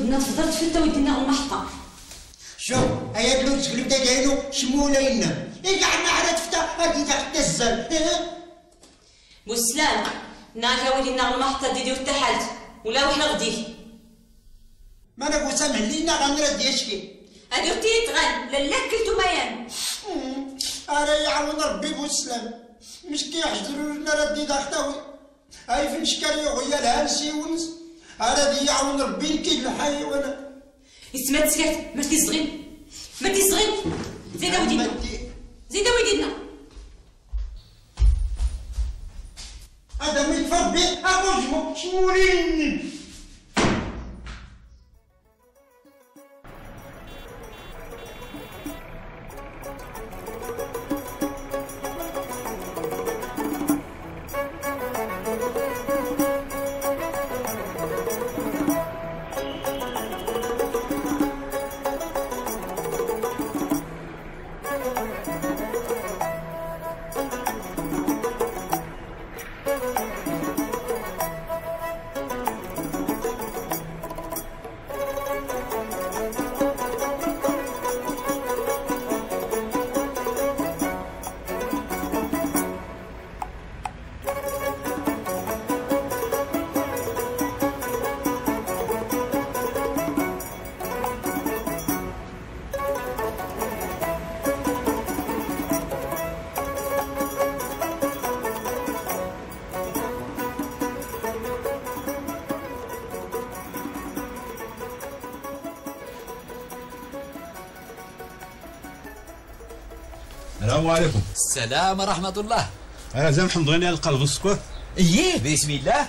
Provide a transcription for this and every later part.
ودنا صدرت في التودينا والمحطه. شوف هيا بلوت تقلب دايرو شمولينا إيه قعدنا على تفتا هادي تحت الزر مسلم ناكا ولينا المحطه ديديو تحت ولا وحنا غديه ما نبغو سامح لينا غنرد يشكي هادي وتي تغن لا كلتو ميان أنا يعاون ربي مسلم مش كي يحجروا لنا ردي داحتاوي هاي في مشكل يغيا الهانسي ونس أنا دي يعاون ربي كي الحيوانات اسمع تسكت ما تيصغي ما تيصغي زيد ودينا زيد ودينا هذا ما يتفرج به أبوجمو شمولين السلام عليكم. السلام ورحمة الله. أنا زعما حمضغيني على القلب والسكر. إيه بسم الله.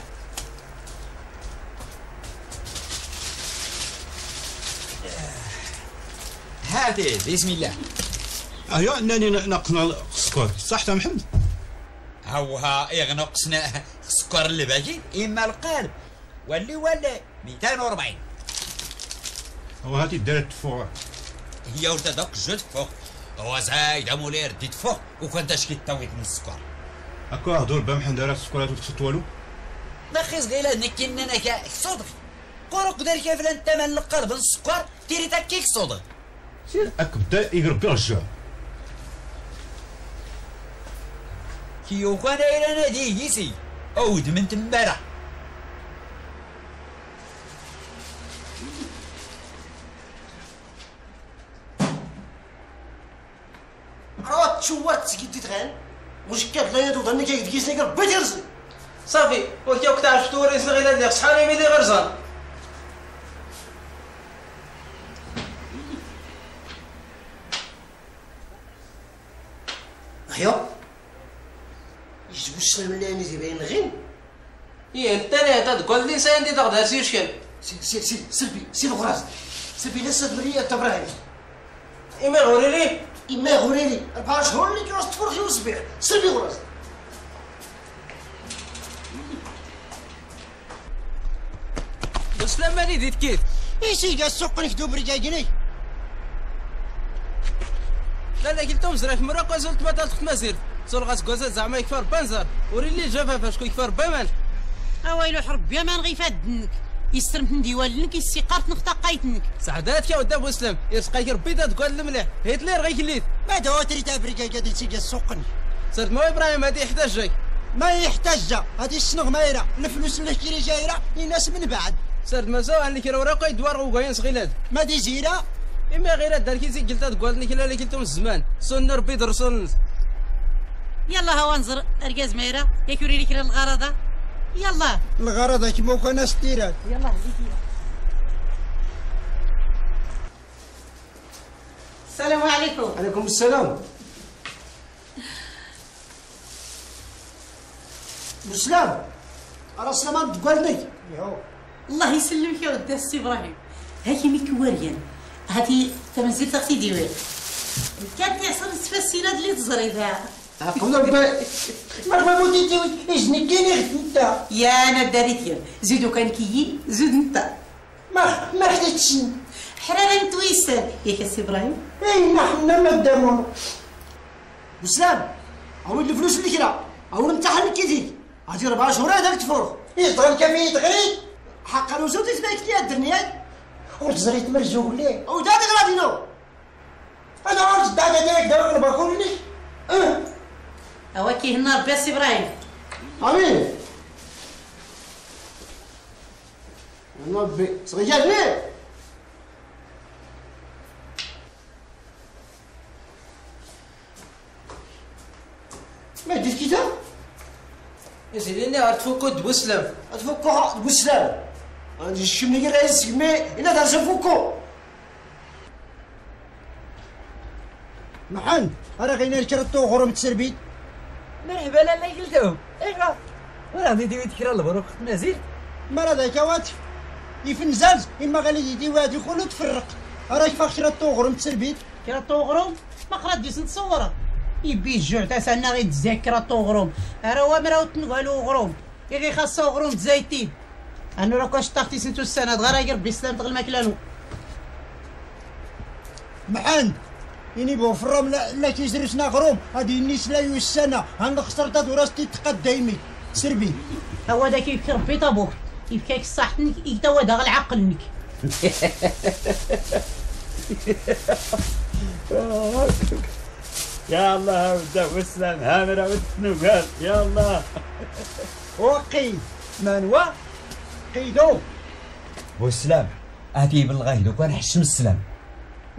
هذه بسم الله. أيوا أنني نقصنا السكر صح تا محمد؟ هوها يغنقصنا السكر اللي باقي إما القلب واللي ولا 240. وهاتي درت فوق. هي ولدها دوك جوج فوق. هو زايد مولاي رديت فوق وكنت اشكي التويت من السكر. هكا هضر بامحن دارت السكرات وتخصت والو. نخيص غير نكين انا كصدق. كورك دار كيف لا الثمن القلب السكر ديري تاكيك صدق. سير اكبدا يربي رجع. كيو كان داير انا ديسي او دمنت امبارح. عرفت شوات سكيتي تغان واش كتغير وظني كيدكيسني ربي تيرزق صافي وكي وقت عرفت وريس غير هذاك شحال يميلي غير زان ايوا يجبو السلام لاني تيبين غين اي انت انا تقول لي ساندي تاخذها سير شكل سير سير سير سير غراس سير بلا صبريه تا ابراهيم ايما غوري لي إما غوريلي 4 شهور اللي كيوصل تفرخي وصبيح سير بي غراس وسلام ماني ديت كيف ايشي كاع السوق نكدو برجاجني لا لا قلتهم زرات مراك وزلت ما تلخت مازير زول غاتكوزا زعما يكفر بنزر وريلي جفاف شكون يكفر بمان اويلو حرب يا مان غيفاد دنك يسترمت نديوالنك يستيقارت نختقيتنك سعدات يا وداب وسلم يسقاك ربي تقول الملح هيت لي رغي كليت ما دوا تريد ابريكا قاعد تسيق السوقني صرت مو ابراهيم هادي يحتاجك ما يحتاجها هادي الشنغ مايره الفلوس اللي كيري جايره لناس من بعد صرت مازال اللي كيرا وراقي يدوار وكاين صغيلات ما دي جيره اما غير دارك زي قلت تقول لك لا اللي قلتو من زمان سن ربي درسون يلا هوا نزر اركاز مايره ياك يوري لك الغرضه يلا الغرض كيما كان استيراد يلا هديك السلام عليكم وعليكم السلام مسلم راه سلامة تقولني الله يسلمك يا ودي السي ابراهيم هاكي مكواريان هاتي تمزيل تاع سي ديوال كانت يحصل السفاسيلات اللي تزريبها أقول ربي مرحبا وديتي إجني كيني غد نتا يا أنا داريتيا زيدو كان كيي زود نتا ما حدتش حرارة نتويسان ياك السي إبراهيم إي حنا ما دامو وسلام عاود الفلوس اللي كرا عاود نتا حنا كيديك هادي 4 شهور هذاك تفرغ إيش ضرب كافي تغريد حقا وزود تبعت لي الدرنيات وتزريت مرجو ليه ودادي غادي نو انا عرفت دادي ديالك دابا كنباكولني هو كيهنا ربي سي ابراهيم امين ربي صغير ليه ما ديت كيتا يا سيدي اني غتفكو دوسلام غتفكو دوسلام غادي نشم ليا العز كمي الا دار شفوكو محمد راه غينا الكرتو خرم تسربيد مرحبا انا قلتهم ايوا راه غادي يديو ذكرى البروق نازل ما راه داك وات يفنزل اما غادي يديو هادي خلو تفرق راه كيفاش كرتو خرم تسربيد كرتو خرم ما خرجتش نتصورها يبي الجوع تاع سالنا غير تذكرتو غروم راه هو مراو تنقالو غروم اللي خاصو غروم تزايتين انا راه كاش طاقتي سنتو السنه غير يربي السلام تغل ماكلانو محن يني بوفرم لا كيجريتنا غروم هادي نيش لا يوسنا هنخسر تا دراستي تقاد دايمي سربي ها هو داك يبكي ربي طابوك يبكيك صحتك انت هو داغ العقلك يا الله ودع وسلام هامرة وتنوغات يا الله وقي منوى قيدو بوسلام هاتي بالله دوك انا حشم السلام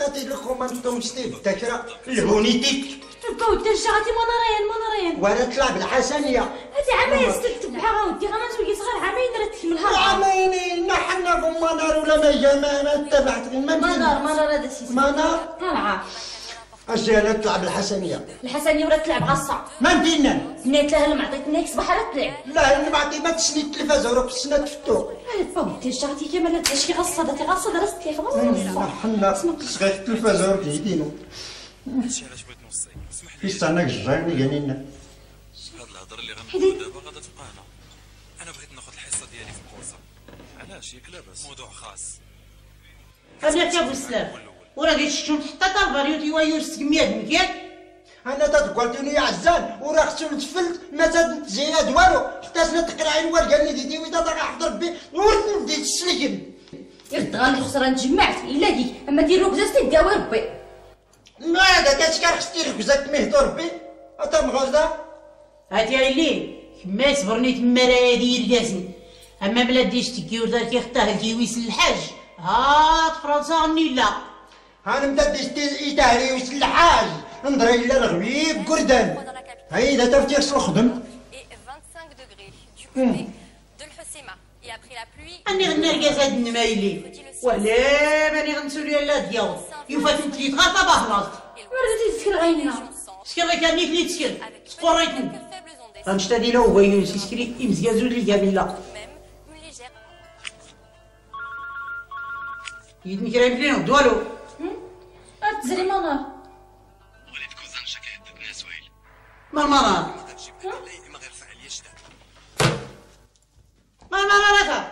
هاتي لكم انتم شتي الذاكره الهونيتيك تبقاو تنشغاتي منارين وانا طلع بالحسنيه هاتي عمايا ستك تبعها ودي غا مازوي صغار عمايا درت تكملها عمايا ما حنا في منار ولا ما جا ما تبعت منار هذا الشيء منار طالعه اجي انا نطلع بالحسنيه الحسنيه ولا تلعب غصه ما ندينا بنات لها ما عطيتني صباح راه تلعب لا انا ما عطيت ما تشني التلفاز وراه السنه تفتو فهمتي شتي كيما لا داش كي غصه داتي غصه درست لي خلاص حنا صغير التلفاز وراه كيدينو ماشي علاش بغيت نوصي فيش تاعنا جايين يعني لنا هاد الهضره اللي غنقول دابا غادا تبقى هنا انا بغيت ناخذ الحصه ديالي في الكورسه علاش ياك لاباس موضوع خاص هذاك يا بوسلام وراه غادي تشتم حتى تالباريوت يوا يورثك 100 مليار انا تتقولتوني يا عزان وراه خصو نتفلت ما تتجينا دوالو حتى سنه تقرا الورقه اللي ديتيوي تا غنحضر ربي ورثني بديت الشليم يرد غنخسر نجمعت الا ديك اما دير ركزات تداوي ربي ما هذا كتشكر خصتي ركزات مهدور ربي اتا مغرده هادي يا ليل كما يصبرني تما راه دير لازم اما بلا ديش تكيور دار كيختاه الكيويس للحاج هاد فرنسا غني لا انا مددت ايداري وسلحاج نضري الا رغبيب كردان هيدا تفتيش الخدم 25 دغري دو الحسيمه اي ابري لا بلوي اني غنرقص هاد النمايلي ولا ماني غنسولي لا ديال يفاتني تلي تغطى بهرات وردتي تسكر عينيها سكري كاني في تسكر تقريتني غنشتدي له هو يسكري امزيازو ليا بلا يدني كريم بلينو دوالو تزري منار وليد كوزان شاك يهددنا سهيل منار ما غير فعل يشدد منار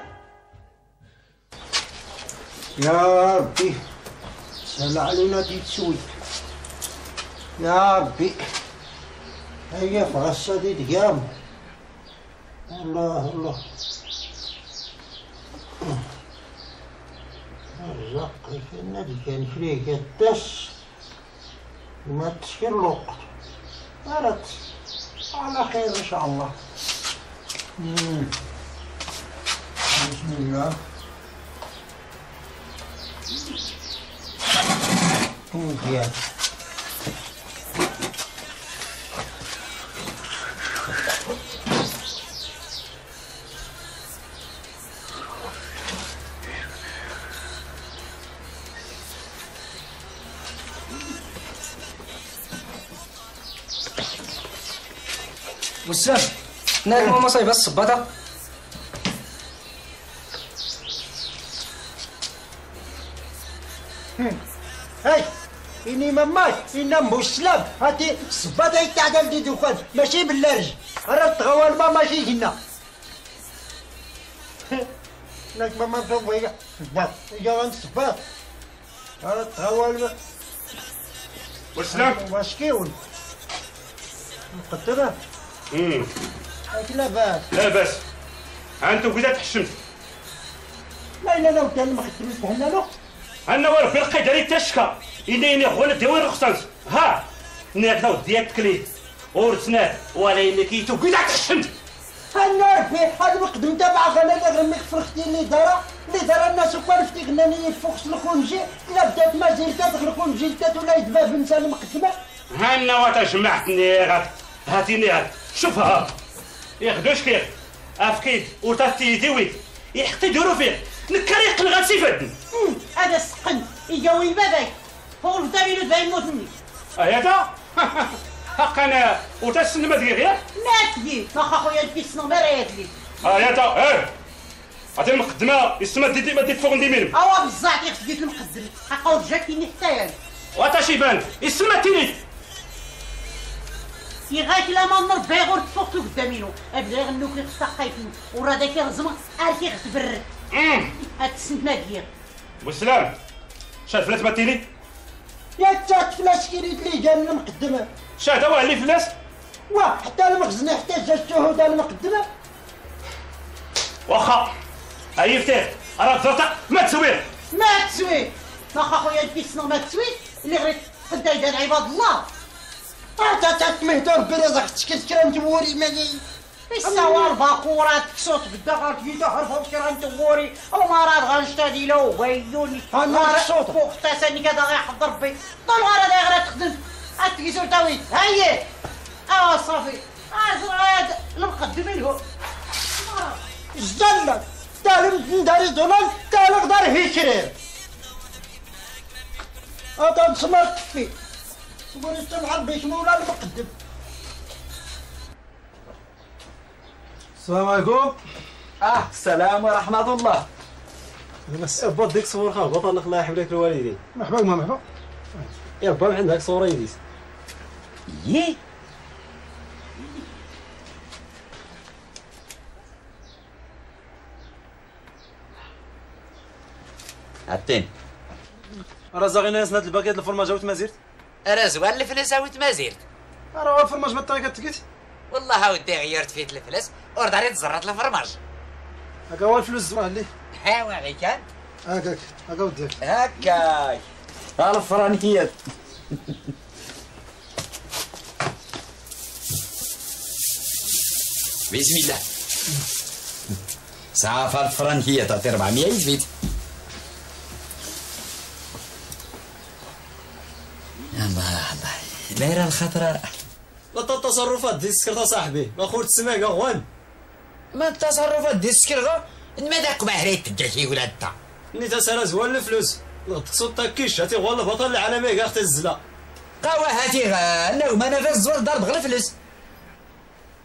يا ربي سهل علينا ديك شوي يا ربي هيا فغصه ديك يام الله الله الرزق كيفنا كان فريه كيطش وما تشكي الوقت مرات على خير ان شاء الله بسم الله مزيان وسام ناري ماما صايبه الصباطه هاي إني مماش إنا مسلم هاتي صباطة يتعدل دي دخان ماشي باللارج راه تغوال ما ماشي هنا لك ماما فوقيا صباط إيا غنصباط راه تغوال ما وسلام واش كيقول مقدرة لاباس لاباس ها أنتم كذا تحشمت لا لا لا وكان ما خدمتش هنا لا أنا وربي القيد عليك تشكى إني خونا ديوي رخصانت ها ناكلو ديال التكليف ورثناه ولا إني كيتو كيدا تحشمت أنا ربي هاد القدم دابا غانا غنميك فرختي اللي دارا الناس وكان فتي غنانيين فوقش الخنجي إلا بدات مازال كتخلقوا مجلدات ولا يدباب إنسان مقسمة ها أنا وتجمعتني غاك هاتيني غاك شوفها ياخدوش كيف أفكيد وتاتي ديوي يحطي دورو فيه نكريق الغاسي فادني هذا السقن يجاوي باباك فوق الفضاء باغي يموتني هذا حقنا وتسن ما دير ياك ما تجي واخا خويا الفيسن ما رايت لي هذا هذه المقدمه يسمى ديدي ما ديت فوق نديمين اوا بزاف يخص ديت المقدر حقا وجاكيني حتى يعني واتاشي بان يسمى تيلي يغاك لا ما نربي غير تفوقتو قدامينو ابدا غنوك خصك خايفين ورا داك يغزمك عارفي خصك تبرد هتسنت ما دير وسلام شاد فلاس ما تيلي يا تاك فلاس كيريد لي قال المقدمه شاد هو علي فلاس واه حتى المخزن يحتاج الشهود المقدمه واخا اي فتاه راه درتها ما تسوي واخا خويا الفيسنو ما تسوي اللي غير قداي دار عباد الله تا مهدور برزق تكرم توري مالي الصوار باقورات كسوت بالدغر كيدا حرفهم كران توري المراد غنشتادي لو ويلوني انا الصوت فوق تاساني كذا غيحض ربي طلع راه غير تخدم التكيسو تاوي هاي صافي هاد المقدمين هو جدلك تعلم داري دولار تعلق دار هيكرير هذا نسمعك فيه تقول انت معربيش مولا المقدم. السلام عليكم. السلام ورحمة الله. با ديك الصور خا هبط الله يحب لك الوالدين. مرحبا ما مرحبا. يا با من عندك صورة يديك. يي. عطيني. راه زاغينا سنة الباكيت الفرماجة وتمازيرت. راه زوال الفلاس هاويت ما زيرت راه الفرماج ما طريقه تكيت والله ودي غيرت فيه الفلاس ورداري تزرات الفرماج هاكا هو الفلوس زوال ليه ها واعي كان هاكا ودي هاكا ها الفرانكيات بسم الله صافا الفرانكيات تعطي 400 زيت الله دايره الخطره لا التصرفات ديال السكرغه صاحبي ما خورت السماكه غوان ما التصرفات ديال السكرغه ما داك باهري تجي شي ولاد تا ني تسرا زوال الفلوس تقصد تاكيش هاتي غوال البطل العالمي كاع اختي الزله قوا هاتي النوم انا فاز زوال دار بغل الفلوس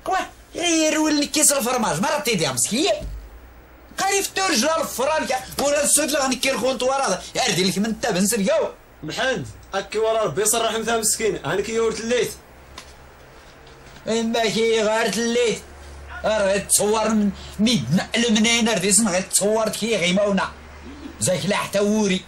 قوا يرولني كيس الفرماج مرة ديال مسكين قالي في رجله الفرانكه ولا السود اللي غنكير خونطوار هذا يردي لك من تاب نسلقاو محمد هاكي ورا ربي يصرح مثلا مسكين هاني كيور تليت اما كي غير تليت راه تصور من ميدنا لمنين رديت غير تصورت كي غيماونا زاك لا حتى وري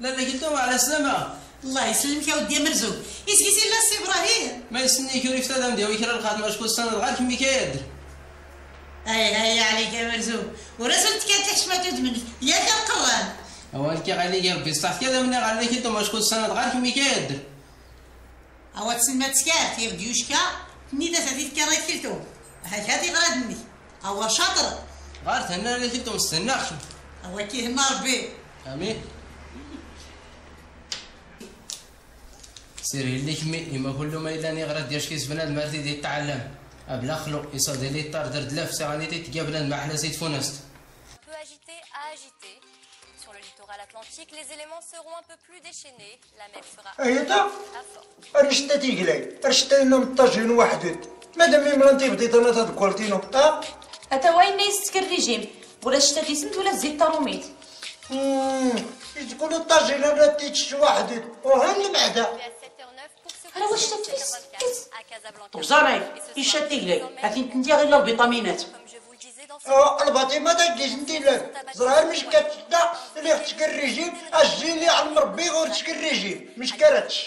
لا قلتو على السلامة الله يسلمك يا ودي مرزوق يسكيسي لا سي ابراهيم ما يسنيك يوري فتادام ديوي كرا الخدمة شكون سنة غير كمي كيهدر هيا عليك يا مرزوق ورسلت كتحشمه تدمنك ياك القوان هو كي غالي يا ربي صح كذا من غالي كي انتم شكون السند غير كمي كيهدر هو تسمى تسكات يا بديوشكا ني دازت هذيك كرايت كيلتو هاكاتي غادني هو شاطر غير تهنا انا كي انتم مستناخش هو كيهنا ربي امين سيري لي كمي ما كل ما يلاني غير ديال شكيس بنادم مرتي ديال التعلم أبلا خلو يصدي لي الطار درد لا في ساعانيتي تقابلان مع حنا زيت فونست. Peu agité à agité. Sur le littoral atlantique, les éléments seront un peu plus déchaînés. La mer sera à fort. رشتا تيقلي، رشتا لنا مطاجين وحدود. مادام يمرانتي بديت انا تذكرتي نقطة. أتا وين ما يستكر الريجيم، ولا شتا ديسنت ولا زيت طاروميت. يكونوا الطاجينات تيتشي واحد وهم المعده. أنا واش تتفيس طوزاني يشتي لي هاتي ندير غير الفيتامينات. الباطيمه تاكيش ندير زرار مش كتشد اللي اختك الريجيم اجي لي على مربي غير تشكل الريجيم مش كراتش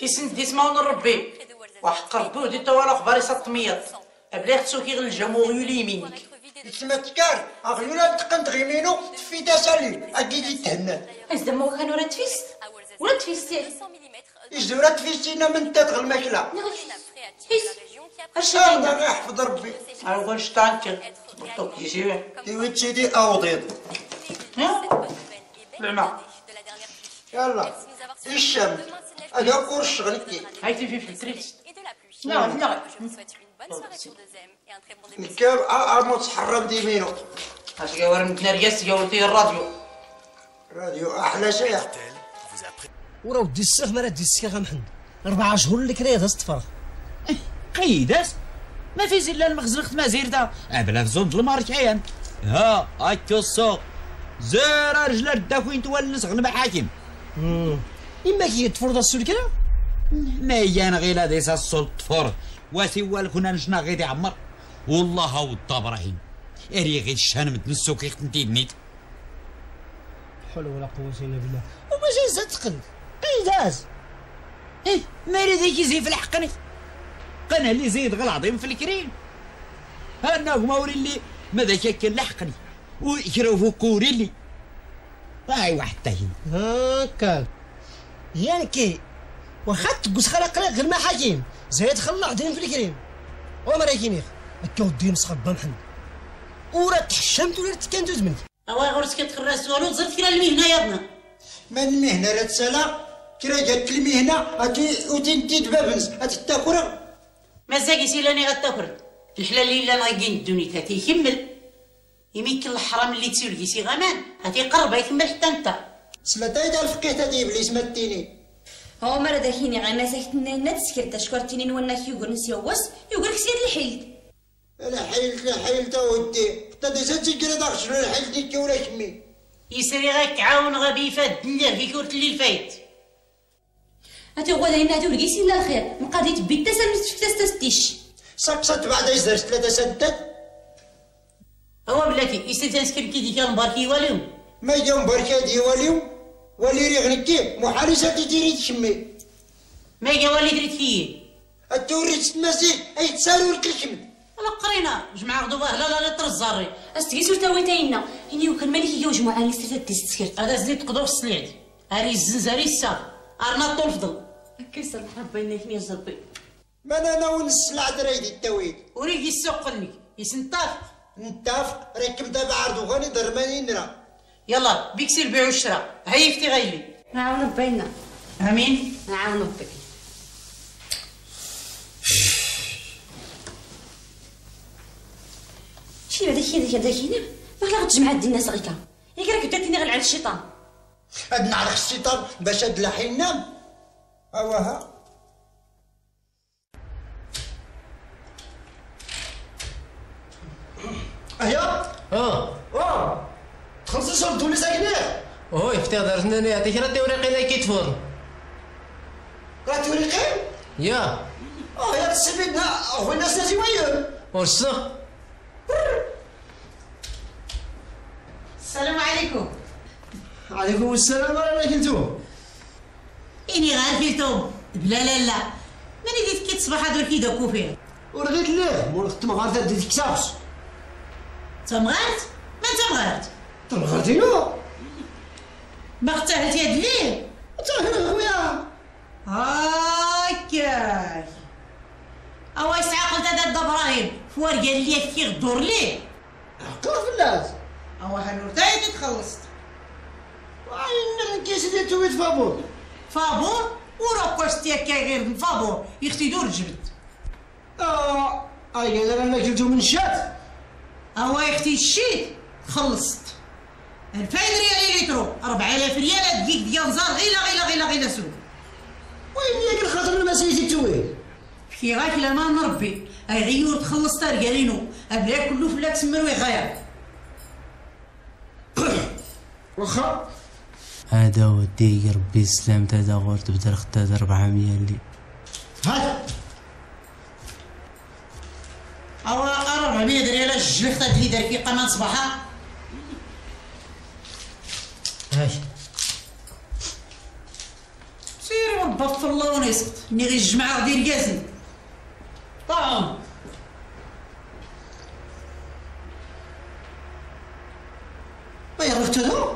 كيسندي سماو نربي وحق ربي ودي تا ولا اخباري سطميط بلا اختو كي غير الجمهوري اليمينك تسمى تكار اغيولا تقند غيمينو تفي تسالي اكيد يتهنى ازدمو كانو راه تفيس ولا تفيستي إجدورة تفيستينا من تدخل الماكلة. هش أنا أحفظ ربي. أنا أقول شطانك بطوك يجيبه. تويتشي دي أوضيض. نعم. يلا. الشمس. أنا أقول شغلتي. هايتي في التريس. نعم نعم. نكاب أموت حرام دي مينو. هاش قاور متنرجس قاورتي الراديو. الراديو أحلى شيء. وراه ودي السيغ ما راه دي السيغ محمد 4 شهور اللي كريات تفرغ قيدات ما في زيد لا المخزن خت ما زيردا بلا زوند الماركيان ها هاكا السوق زير رجل الداكوين تولس غنبا حاكم اما كي تفرض السلكه ما هي انا غير هذه السلط تفرض واسي والكنا نجنا غير يعمر والله هو الطبراهيم اري غير الشان متن السوق يختنتي بنيت حول ولا قوه الا بالله وما جايز تقل قيدات ما يريد يزيد في الحقني قنا اللي زيد غير العظيم في الكريم انا موري اللي ما ذاك كان لحقني ويكرهوا كوري لي هاي واحد تاهي هاكا يعني كي واخا تقص خلق غير ما حكيم زيد خلى العظيم في الكريم وما راكينيخ هاكا ودي مسخب محمد ورا تحشمت ولا تكندوز منك اوا غير كتخرس والو زرت كرا المهنه ياضنا ما المهنه لا تسالا كرا جات المهنه وتنتي دبابنس تتاكل مازاكي سيلاني غتاكل الحلال اللي انا غيكين الدنيا تا تيكمل يمكن الحرام اللي تسولكي سي غمان غتيقرب يكمل حتى انت سمعتي ديال الفقيه تاع ابليس ماتيني هو مرا داكيني غير مازاكتنا هنا تسكرت شكرتيني نولنا كيقول نسيوس يقول لك سير الحيل الحيل تا ودي حتى ديجا تيكرا داك شنو الحيل ديكي ولا كمي يسري غاك عاون غبي فهاد الدنيا في كورت اللي فايت هاتي غدا هنا هاتي ولقيتي لا الخير مقادي تبي تا تستيش ساكسات بعدا يزدر 3 سدات هو بلاتي يستنسكر كي ديك مباركي والو ما يجا مباركي دي والو ولي ري غنكي محال شاتي ديري تشمي ما يجا ولي دريت كي التوريت المسيح اي تسالو الكلشم انا قرينا جمعه غدوه لا لا طر الزري استكيسو تاويتينا هني وكان مالك يا جمعه على 3 تستسكر هذا زيد تقدر الصليع هاري الزنزاري الساق ارنا طول فضل كيسر ربي انك ني زبي ما انا ونسلع دريدي التويد وريدي السوق لي يسنطاف نتافق ركب دابا عرض وغني درمانينا يلا بيكسير بيع وشراء عيفتي غيلي نعاون بينا امين نعاون بك شي هذاك هنا باغا غتجمع هاد الناس غيكا ياك راك داتيني غنعل الشيطان هاد نعرق الشيطان باش هاد الحين ينام أوها أيا أه 5 شهور دولي ساكنة أوه يفتح دارنا أنا هذيك راه توريقي لا كيتفور راه توريقي يا يا تسبيدنا هو الناس لازم يوم واش السلام عليكم عليكم السلام ورحمة الله إني غافلتهم بلا لا لا ماني ديت كي تصبح هادو كيداكو فيه ورغيت ليه مور خدت مغارتة ديت كتابس تمغارت؟ ما تمغارت؟ تمغارت إيوا باغي تاهلتي هاد الليل؟ تاهل خويا هاكاك أوا إش تعاقلت هذا الدبراهيم فوار قال لي كي غدور ليه عقلك فلاس أوا هانور تاهي كي تخلصت وعين كيش اللي تويت فابور فابور وراك واش تياك غير فابور يختي دور الجبد اي انا ماكلتو من الشات هو يختي الشيت خلصت 2000 ريال ليترو 4000 ريال الدقيق ديال زار غير سوق وين ياك الخاطر المساجد تويل بكي غاك لا ما نربي اي غيور تخلص تا رجالينو بلا كلو فلاك تمر ويغير واخا هذا ودي ربي السلام تادا غورت بدرخت تادا 400 اللي هات أرا 400 دريال الجلخ تادا اللي دار في قناة صباحا هاي سيري وربا في الله ونسكت مني غير الجمعة غدير كازن طعم ما يعرفت هذا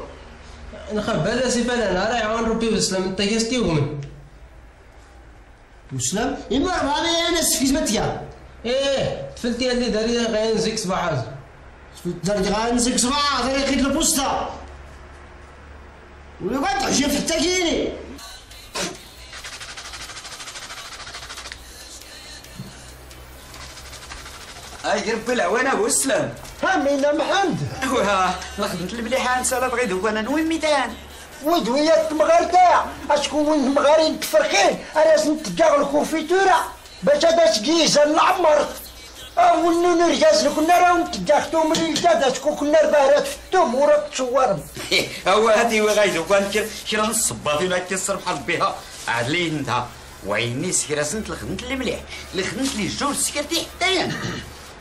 نخرب هذا سي فلان راه يعاون ربي وسلم انت كاستي ومن وسلم إما راني انا سفيت متيا ايه تفلتي اللي داري غير نزيك صباحاز درت غير نزيك صباحاز انا خيت البوسطه ولا قاعد تحجب حتى كيني اي ربي العوانه وسلم همينا محمد واه لخبط المليحه نسالات غير هو انا نوي ميدان ودويات المغاربه اشكون المغاربين تفرقين انا نتكاغ الكونفيتوره باش هذا تكيزه نعمر ونونو رجازنا كنا راه نتكاغتو من الجداد شكون كنا البهرات في التوم وراك تصورم هو هذه وغايدو كان كيرا نصباطي ولا كيصر بحال بها علي ندها وعيني سكيرا سنت الخدمت المليح الخدمت لي الجور سكرتي حتى يعني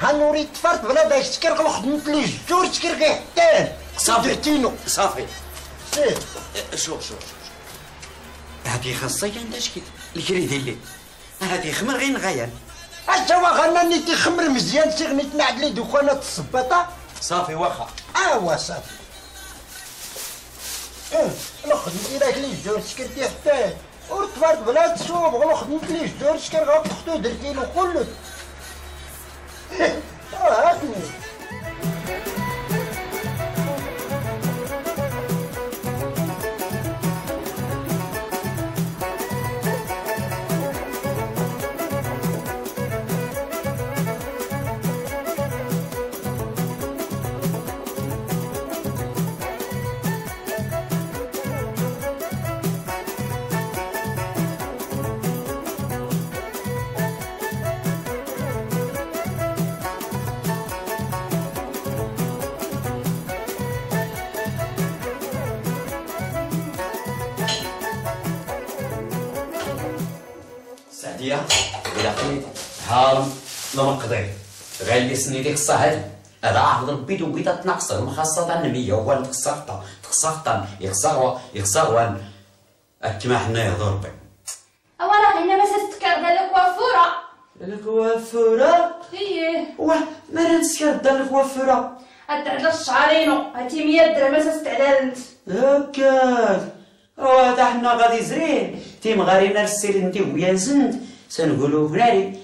هانوري تفرط بلا باش تكرقلو خدمت لي الجور تكرقي حتى صافي صافي سير شوف هادي خاصة عندها شكل الكريدي اللي هادي خمر غير نغير اجاوا غناني تيخمر مزيان سي غنيت نعد لي دوكانات الصباطة صافي واخا اوا صافي انا خدمت لك لي الجور تكرقي حتى ورتفرط بلا تصوب غلو خدمت لي الجور تكرقي غتخطو درتي له كلو هاتني سني ديك الصهد هذا عهد ربي دويتا تنقصر مخاصة 100 هو تخسرطا يخسروا كما حنا يهضر ربي أوا راه هنا ما تتكرد الكوافورة الكوافورة إيه واه ما راه نسكرد الكوافورة تعدل الشعرينو هاتي 100 درهم تستعدلت هكاك أوا حتى حنا غادي زرين تيمغارينا السيرين تيويا زند سنقولو هناري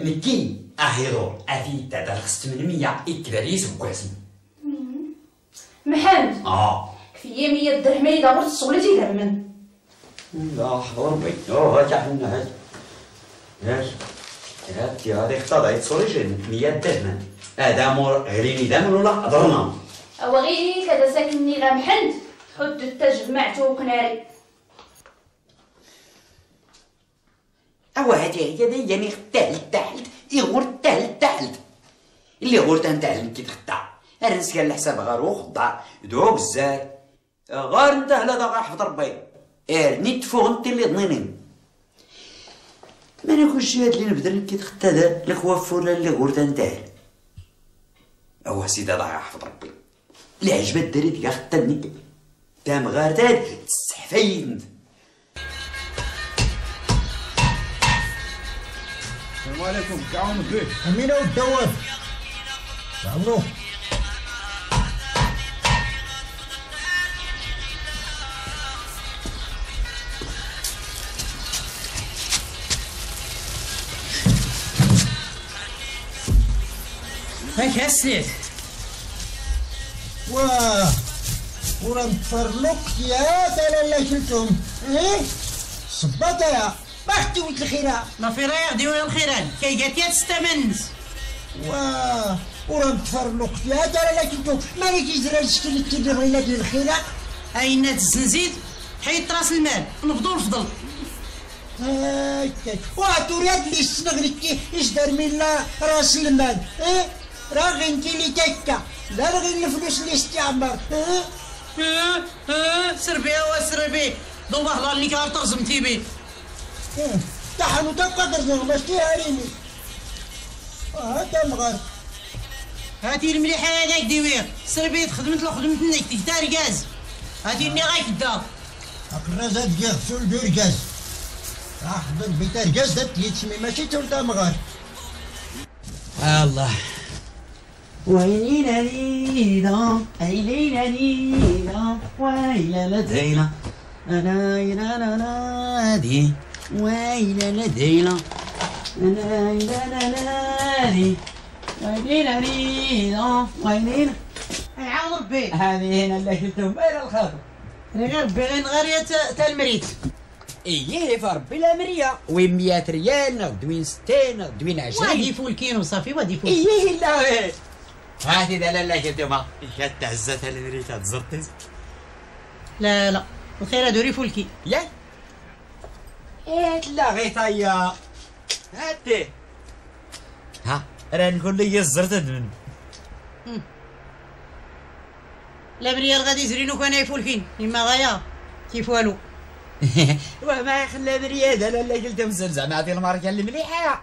نكي اهيرو افيد تاع الخص 800 الكباريس وكاسم محمد كفيه 100 درهم الا درت الشغل تيلهمن لا حضر بي هاك حنا هاد ياك هادي هادي خطا ضايت سوريجين 100 درهم هذا مور غريني دام ولا هضرنا او غير هذا ساكنني غير محمد حد التجمعت وقناري أوا هادي هي يعني تحلت يغور تحلت اللي غور تنتعلم كي تخطا أنا نسكر على حساب غارو خضا دوك بزاف غار نتا هلا غا حفظ ربي نيت فوق نتي اللي ضنينين ما ناكلش هاد اللي نبدل كي تخطا الكوافور اللي غور تنتعل أوا سيدي الله يحفظ ربي اللي عجبات داري ديك خطا نيت تام غار تاد تسحفين السلام عليكم. كعون الضيف أمينة والدواب عمرو هاك هسيت واه ورا متفرلق يا تالا لا شلتهم ايه صباطه يا بختي ولد الخيره ما في رايق ديونا الخيران كي قالت يا تستمنز واه ورا متفرلق يا تالا لا شلتهم مالك يجرى الشكل اللي كيدير لنا ديال الخيره اينا الزنزيد حيد راس المال نفضوا الفضل هاكا وعطوا رياض اللي استغرقتي يجدر من راس المال ايه راه غير انت اللي تاكا لا غير الفلوس اللي استعمر سربي واسربي ضو هضر اللي كترزم تي بي طحنو تبقى ترزم باش تهاريني هادا المغرب هاتي المليحه هذاك ديوير سربي خدمت له خدمتني تكتار كاز هاتي ني غا كدا الراجا ديال خصو ندير كاز راه خدم بيتار كاز دات تيتشمي ماشي تولد المغرب الله ويلينا ليلا ويلينا ليلا ويلا لدينا ليلا لنادي ويلا لدينا ليلا لنادي ويلينا ليلا ويلينا يعاون ربي هذه هنا اللي شلتهم غير الخاطر غير ربي غير نغاريه تاع المريت ايه فربي لا مريه وين 100 ريال نغدوين 60 نغدوين 20 وادي فولكين وصافي وادي فول ايه لا ويه هاتي دلالة كدوما جات عزتها لدريتها تزرطي لا لا الخير دوري فولكي لا ايه لا غي طيا هاتي ها راه نقول لي الزرط دمن لا بريال غادي يزرينو كان يفولكين اما غايا كيف والو وما يخلى بريال دلالة قلتهم زعما عطي الماركة المليحة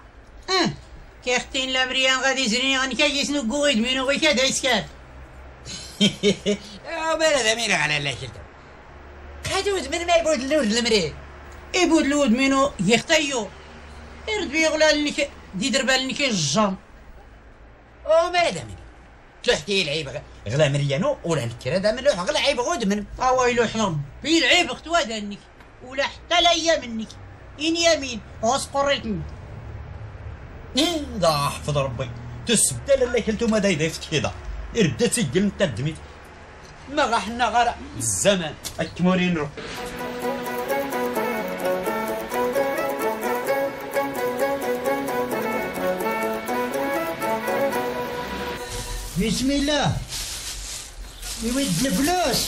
كي اختين لا مريان غادي يجريني غنكيس نكو يدمينو غير كدعس كاد وبالا دمينو على لا شلتو خادو دمن ما يبود الود المريض يبود الود منو يختيو يرد بيغلا لك دي دربال لك الجام وبالا دمينو تحكي العيب غلا مريانو ولا الكرا دا ملوح غلا عيب غود من هو يلوح لهم بيلعب اختوا دانك ولا حتى لا ايام منك ان يمين وسقريتني دا حفظ ربي تسبدا لالا كلتوما دا يضيف كيدا يبدا تسجل نتا دميت ما غا حنا غير الزمان الكمورين نروح بسم الله يود الفلوس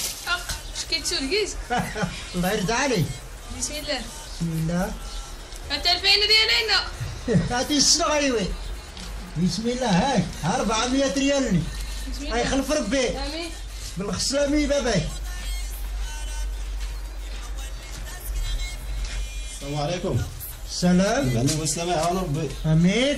شكيتو لقيت الله يرضى عليك بسم الله بسم الله انت 2000 ريال هنا هاتي الشنو غيوي بسم الله هاك 400 ريال الله يخلف ربي امين بالخسلامي باباك السلام عليكم السلام الغني والسلامة يعاون ربي امين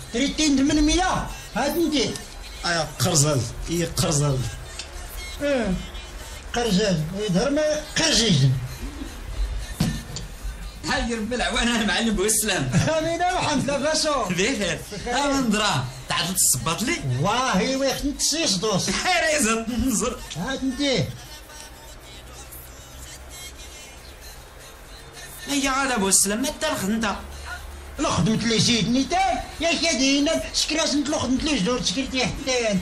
تريتين 800 هاد ندير ايا قرزاز اي قرزاز قرجان يظهر ما قرجيجن هاي ربي العوان المعلم والسلام امين وحمد الله باشو بخير امندرا تعطلت الصباط لي والله ويخت نتسيش دوس حريزه نزر هاد نديه هيا على بو السلام ما ترخ انت لو خدمت لي سيدني تاع يا شادينا شكراش نتلو خدمت لي جدور شكرتي حتى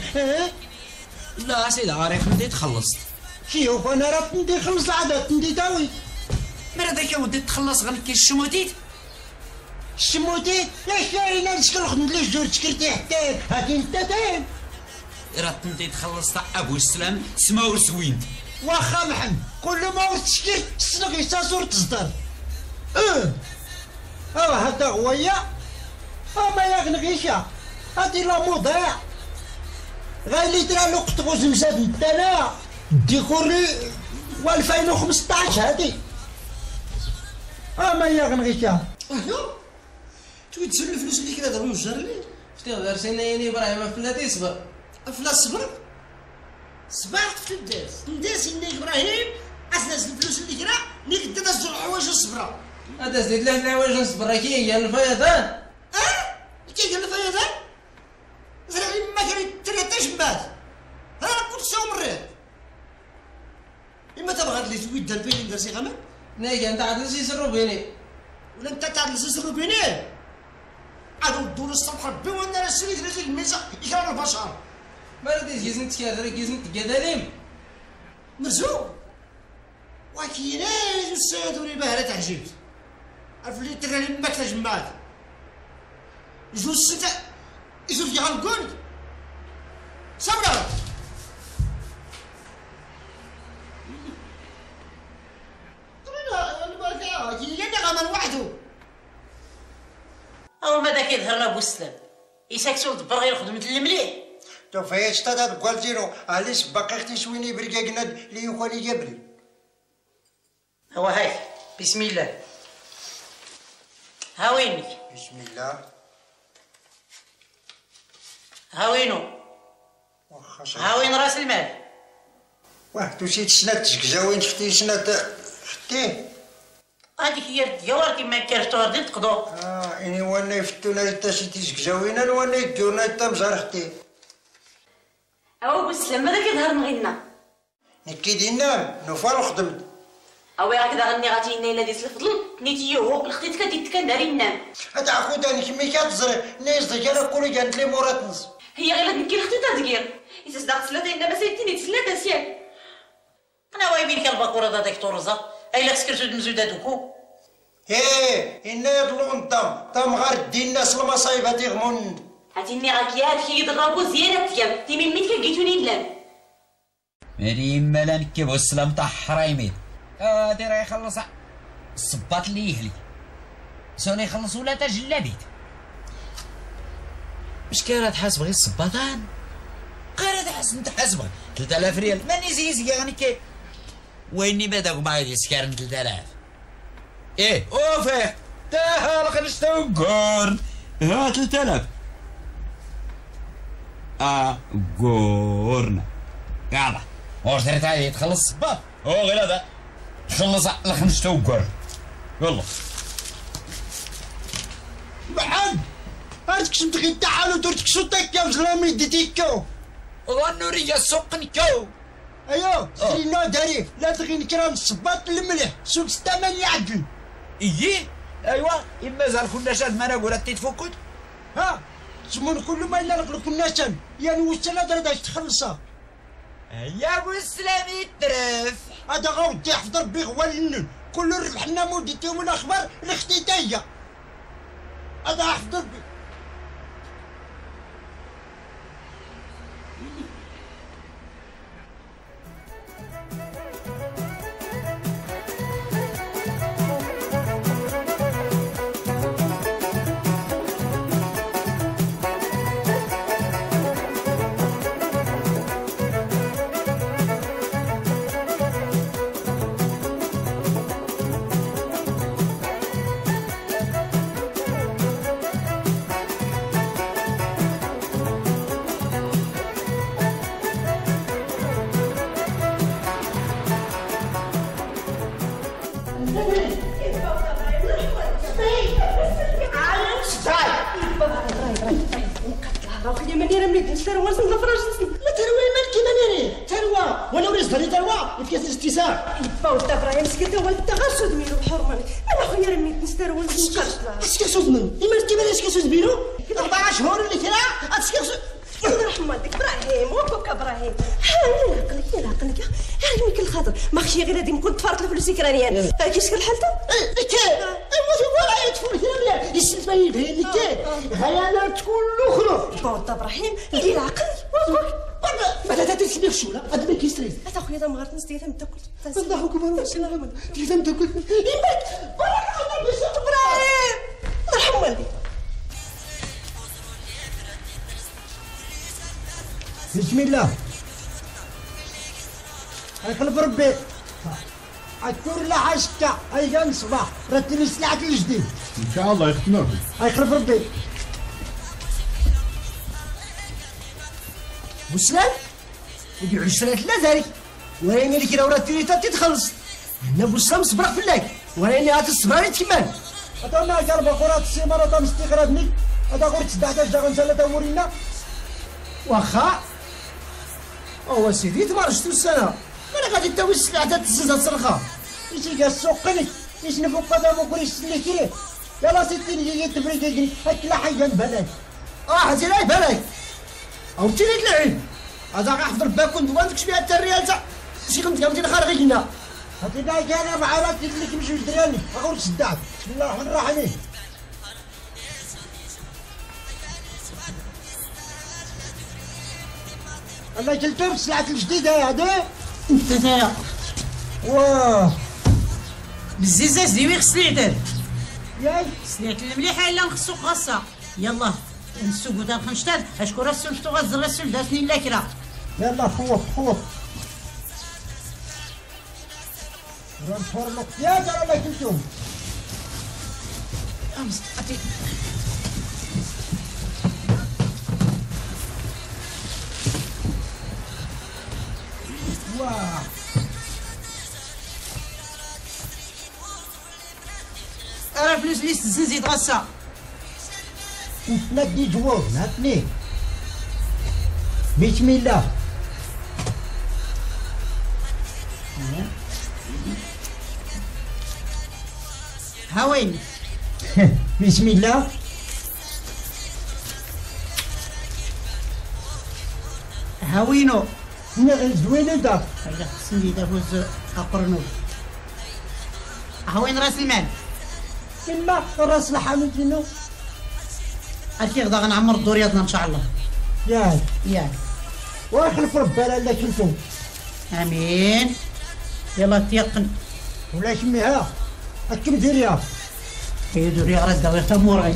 لا سيدي عارف بدي تخلصت شوف انا راه ندير 5 عادات ندي تاوي مرا داك ودي تخلص غير كي الشموتيت الشموتيت لا شاينا نشكل خدمت لي جدور شكرتي حتى هاك انت تاين راه ندي تخلصت ابو السلام سماو سوين واخا محن كل ما وتشكي السنق يتازور تصدر. هذا هو يا ما يغنغيشا هادي لا موضع غالي ترى لقط غوز مزاد تانا ديكوري 2015 هادي ما يغنغيشا تويتسل الفلوس اللي كيدهضر ويوجر لي فتيهضر سينايني ابراهيم فلاتي صبر فلا صبر صباح في الداس نداس اني ابراهيم اساس الفلوس اللي كرا ملي كنت داز الحوايج الصبره هذا زيد له الحوايج الصبره كي قال الفيضان كي قال الفيضان زعما ما كريتريتاش بعد راه كنت سومريت اما تبغى لي تويد دار بيني ندير شي غمام نايا انت عاد نسي سرو بيني ولا انت تعاد نسي سرو بيني عاد ندور الصبح ربي وانا الشريك رجل الميزه يكرا البشر مرديش جيزنت كادر جيزنت قداليم مرزوق وكيناج السادوري بهرة تعجبت عرفلي تراني ماكله جماعات جوج ستة يزوج غنقول صبر انا بركا كي يدغى من وحده او ماذا كيظهر له بوسلام يساكسو دبر غير خدمة المليح توفيت شطات كوالتيرو علاش باقي اختي شويني بركاكناد لي يخوني جابلي هو هاي بسم الله ها وينك بسم الله ها وينو واخا ها وين راس المال واه توشي تشنات تشكجاوين شفتي شنات حتي هاديك هي الديوار كيما كيرتور دي تقضو اني وانا يفتونا حتى شي تشكجاوينا وانا يديونا حتى مزار حتي أو بسلام ماذا كيظهر نغينا؟ نكي دينا نوفا وخدمت أوي راك غني غاتي لنا إلا ديت الفضل نيتي هو لختيتك ديتك ناري نام هاد عخوتها نكمي كتزري نايز ديال كوري كانت لي مورات نص هي غير نكي لختيتها دكير إذا صدقت سلاتي إلا ما سيتيني تسلاتا سيال أنا واي بين كالباكورة داك طورزة إلا سكرتو المزودة دوكو إيه إنا يطلعو الدم تم غار دينا المصايب هادي غمون عطيني غاك يا هادشي كيضربو زيادة فيا تيمي ملي كلقيتوني نلام مريم مالا نكيبو السلام تاع حرايمي هادي راه يخلص الصباط اللي يهلي سوني يخلص ولا تا جلابيت واش كاين راه تحاسب غير الصباطان قال هذا حسن تحاسب 3000 ريال ماني زيزي غني كي ويني باداك باغي يسكرن 3000 ايه اوفيه تاها لقد نشتاو كورن ها 3000 غورنا قاعده واش درت هادي تخلص الصباط هو غير هذا خلص على 5 وكور يلا بعد هادك شمت غير تعالوا درت كشو تاكا زلامي ديتيكو ونوري يا سوق نكو ايوا شرينا داري لا تغي نكرام الصباط المليح سوق الثمن يعدل اييه ايوا اما زال كنا شاد ما نقول تي تفوقد ها زمون كل ما الا نقلك الناشان يا نوسلا دردا تخلصها يا بو السلام يترف هذا غاودي حضر بي غوال كل ربحنا موديتهم الاخبار لختي تاهي هذا حضر بي كي شكل حالته؟ كي ولا يدفن هنا يسلت ما يبين كي هيا انا تكون خروف بون طب رحيم اللي عقلي وقول ما تاتي سمير شولا هاد ماكيستريز حتى خويا مغارتنس تيتا متاكل الله اكبر واش انا من تيتا متاكل يماك برا نقدر باش ابراهيم مرحبا والدي بسم الله اقلب ربي اكثر لا عشكه ايا الصباح رتلي سلعه الجديد ان شاء الله يختمك اقلب ربي مسلم يقعد عشرة ثلاثة وراني اللي كي ورات تيتا تتخلص هنا بوسلام صبر في الله وراني هات الصبر يتكمل هذا ما جرب قرات السيمره تاع مستقرادني هذا غير 19 دقيقه ان شاء الله تورينا واخا هو سيدي تمارشتو السنه انا غادي تاوي السلعه تاع الزنزه الصرخه اجي كاع السوقني اش نفوق هذا مكريش اللي كيه يلا سيدي نجي تفريكي هاك لا حاجه بالك حتى لا بالك او تيلي تلعب هذا غنحضر باكون دوانتك شويه حتى الريال تاع شي خمس كامتين خارج لنا هادي باقي انا مع راسي اللي كيمشيو دراني غير تشدعك بسم الله الرحمن الرحيم انا كلتو السلعه الجديده هادي انت تايا واه بززاز ديوي غسل عدل ياك سلعه المليحه الا نخصو خاصه يلاه نسوق و دابا خنشتاد اشكون راه سولتو غزر السول داتني لاكره يلا خوف خوف راه نفرمك يا ترى ما كنتوم امس عطيت واه راه فلوس اللي تزيد غصه نتنادي جواب ناتني بسم الله ها وين بسم الله ها وينو زوينه داك هيا خصني دابوز قرنو ها وين راس المال تما راس الحانوت منو أكيد غدا غنعمر الدورياتنا إن شاء الله. ياك ياك. ويخلف ربي على لاك انتم. آمين. يلا تيقن. ولا شميها. هاكي مديريها. هي دوريها راه داوية تا موراي.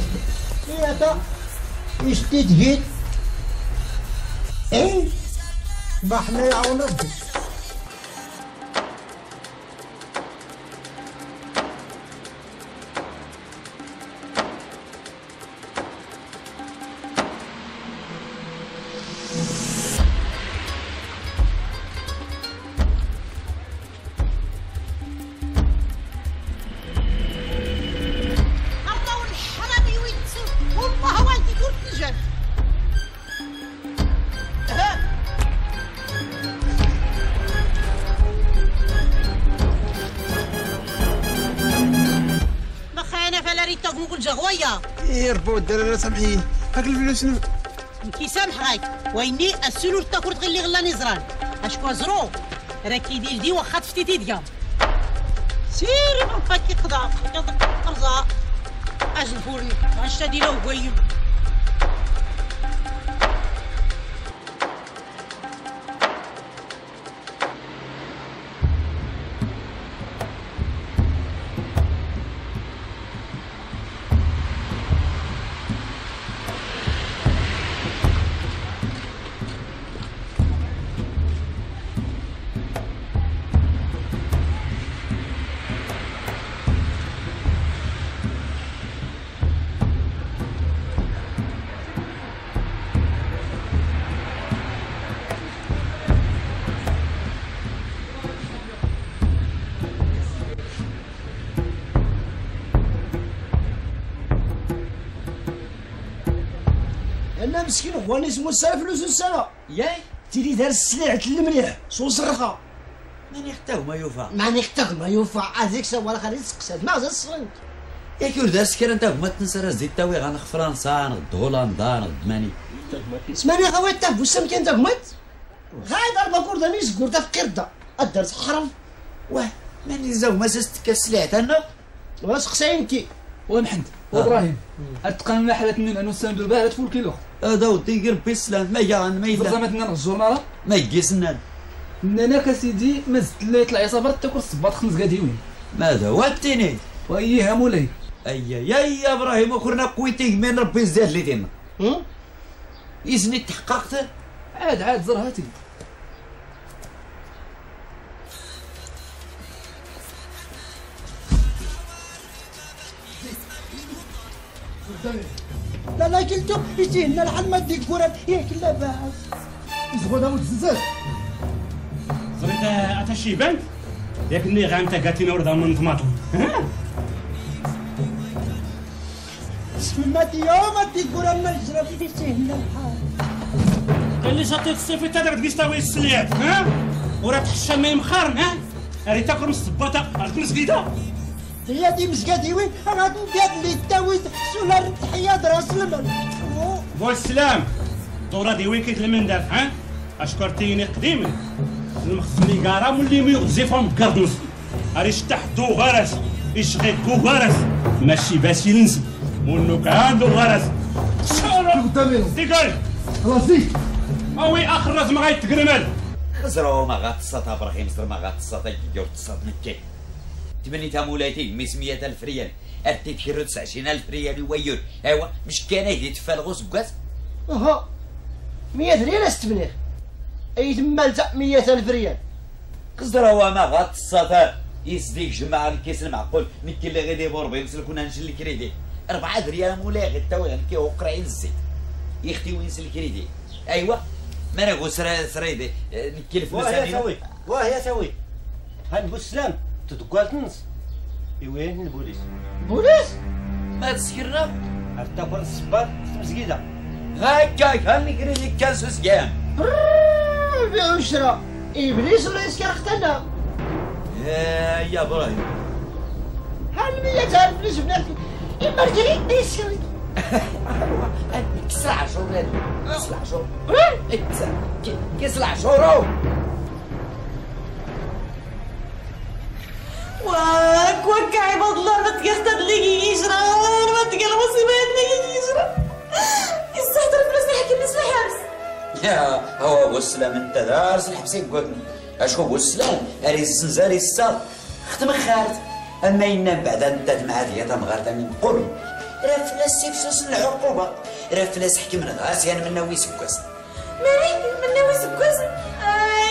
هي تا. إيش تدهيت. إيه. ما حنا يعاون ربي. يربو الدراري سامحيني هاك الفلوس كي سامح راك ويني السلول تاكور تغلي غلا نزران اشكو زرو راه كيدير دي واخا تفتي تيديا سير بابا كيقضى ارزا اج الفورن عشا ديالو قويم مسكين واني سمو السنه فلوس السنه ياي تيدي دار السلعه المليح سو صرخه ماني حتى هما يوفا ماني حتى هما يوفا هذيك سوا راه غادي تسقسد ما زصرنت ياك ولد السكر انت هما تنسى راه زيد تاوي غنخ فرنسا نغد هولندا نغد ماني سمعني غوي تا بوسام كان تا مات غايد اربع كور داني سكور تا فقرده الدرس حرام واه ماني زاو ما سستك السلعه انا واش خصني كي ونحن وابراهيم اتقن حالات من انو السندو باه تفول كيلو هذا ودي ربي السلام ما يان ما يلا زعما الجورنال ما يجيسنا انا كسيدي مازت لا يطلع يسافر تاكل الصباط 5 ديوين ماذا هو التيني ويها مولاي اي يا ابراهيم وخرنا قويتي من ربي زاد لي ديما اذني تحققت عاد زرهاتي لا لا كلتو بيتي هنا لحال ما ديك كورات ياك لاباس زغودا وتززات زريت عطا شي بان ياك ني غامتا كاتينا وردا من طماطم سماتي يوم ديك كورات ما نجرب بيتي هنا لحال قال لي شاطيت الصيفي تا داك ديستاوي السليات وراه تحشى ما يمخارن ريت تاكل من الصباطه الكنس كيدا هي دي مسكادي وين راه قاد لي تاويت سولا التحيه دراس المال بو السلام دورا دي وين كيتلمن دار اشكرتيني قديم المخزني كارا مولي ميغزيفهم كاردوس اريش تحدو غرس يشغيكو غرس ماشي باش ينزل منو كاندو غرس ديكال راسي اوي اخرز ما غيتكرمل خزرو ما غاتصات ابراهيم زر ما غاتصات يدير تصاد مكي تبنيت مولايتي من 100000 ريال ارتيت كيرو 29000 ريال ويور ايوا مش كان هيدي تفالغوس بكاس اها 100 ريال استبنيخ اي تما لتا 100000 ريال قصدر هو ما غاتصات يسديك جماعه الكيس المعقول ملي اللي غير ديبور بي نسلك ونا نجل الكريدي 4 ريال مولاي غير تا وين كيو قرعين الزيت يختي وين نسل الكريدي ايوا ما نقول سريدي نكلف مسامين واه يا سوي هنبو السلام تدقات نص ايوين البوليس ما تسكرنا ارتبر الصباط في المسكيده هكاك هاني كريدي كاسوس كام بيع وشرا ابليس ولا يسكر اختنا يا ابراهيم هل 100000 بليس بنات المرجلين ديسكري كسلع شهور هذا كسلع شهور كسلع شهور واك واك عباد الله ما تقصد لي يجرى ما تقلبصي ما يدني يجرى يستهتر الفلوس اللي حكيت في الحبس يا هو بو السلام انت دارس الحبس يقولني اشكو بو السلام هاري الزنزال يسار ختم خارت اما ينام بعد انت معادي يا تمغارته من قرن راه فلاس سيفسوس العقوبه راه فلاس حكمنا غاسي انا من ناوي سكاس مالي من ناوي سكاس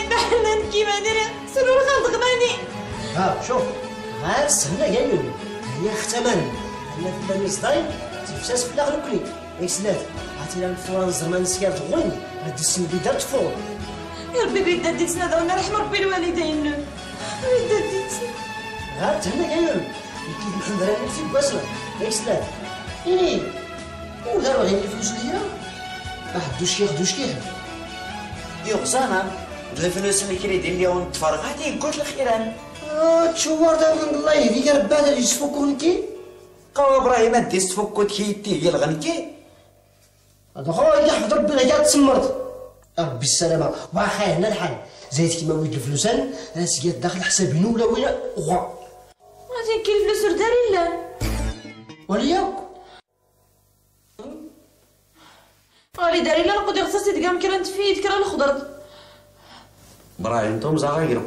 بحنا كيما دايره سنور خالد غماني ها شوف غير السهله يا يولي هي ختمن انا في الميزطاي تفشاش في الاخر كلي ايسلات عرفتي لا الفران زعما نسكر تغوين هاد السن بدا تفور يا ربي بيدا ديتنا دابا نرحم ربي الوالدين بيدا ديتنا غير تهنا يا يولي كي نحضر انا في الباسل ايسلات اي ولا راه غير الفلوس ليا احدو شي ياخدو شي يحب يغزانا الفلوس اللي كيدير ليا ونتفرغاتي قلت الخيران تشوار دابا الله يهديك رباه اللي تفكونكي قوا ابراهيم انت تفكوتكي يدي هي الغنكي هذا خويا يحفظ ربي غير تسمرت ربي السلامه واخا هنا الحال زيد كيما ولد الفلوسان ناس كي داخل حسابينو ولا وين اخرى غادي كي الفلوس رداري لا وليا ولي داري لا نقدر خصني تقام كران تفيد كران الخضر ابراهيم توم زغايرو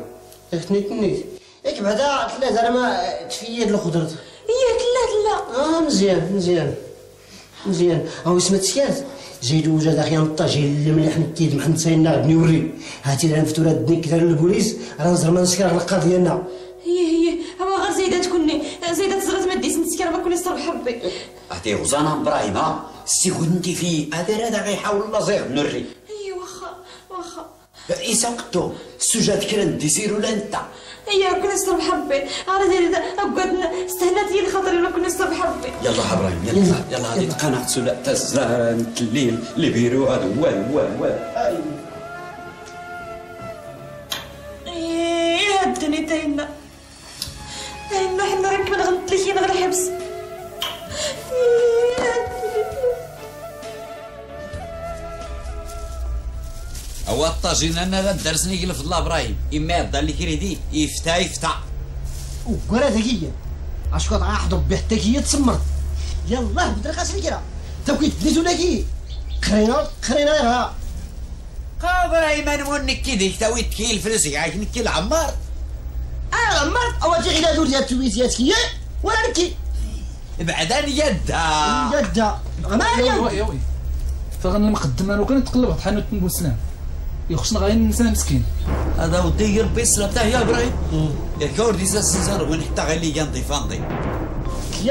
اختنيتني ياك بعدا ثلاثة راه ما تفيد الخضرة هي ثلاثة لا مزيان هاو سمات سياز زيد وجد اخي الطاجي اللي مليح نكيد محنسينا غادي نوري هاتي لها الفتورة دني كثر للبوليس راه نزر ما نسكر على القاضي ديالنا هي هو غير زايدة تكوني زايدة تزرات ما ديتش نسكر ما كوني صرح ربي عطيه غزانة ابراهيم سي كنتي في هذا غيحاول الله زيغ نوري اي واخا إيسا قدو السجاد كران ديسيرو لانتا ايا كنا نصرف حبي انا دايره اقعد استهلات لي الخاطر ولا كنا نصرف حبي يلا ابراهيم يلا هادي تقنعت سولا تاع الزهره الليل اللي بيرو هذا وال ايه الدنيا تاعنا حنا راك ما نغلطليش غير الحبس هو الطاجين انا غدرسني كلف الله ابراهيم اما يضل لي كريدي يفتح وكره ذكيه اشكو تاع حضر به حتى كي تسمر يلاه بدرك أسري كرا تبكيت بديتو لكي قرينا لها قابر أيمن ونك كيديك تاويت كي الفلوس يعاك نكي العمار العمار أواجي غدا دور ديال تويتيات كي ولا نكي بعدان يدها غمار يوي فغنمقدم أنا وكان نتقلب طحانو تنقول سلام يخصنا غير الانسان مسكين هذا ودي يربي السلام تاعي يا ابراهيم الكور ديزا سيزار وين حتى غير لي كنديفاندي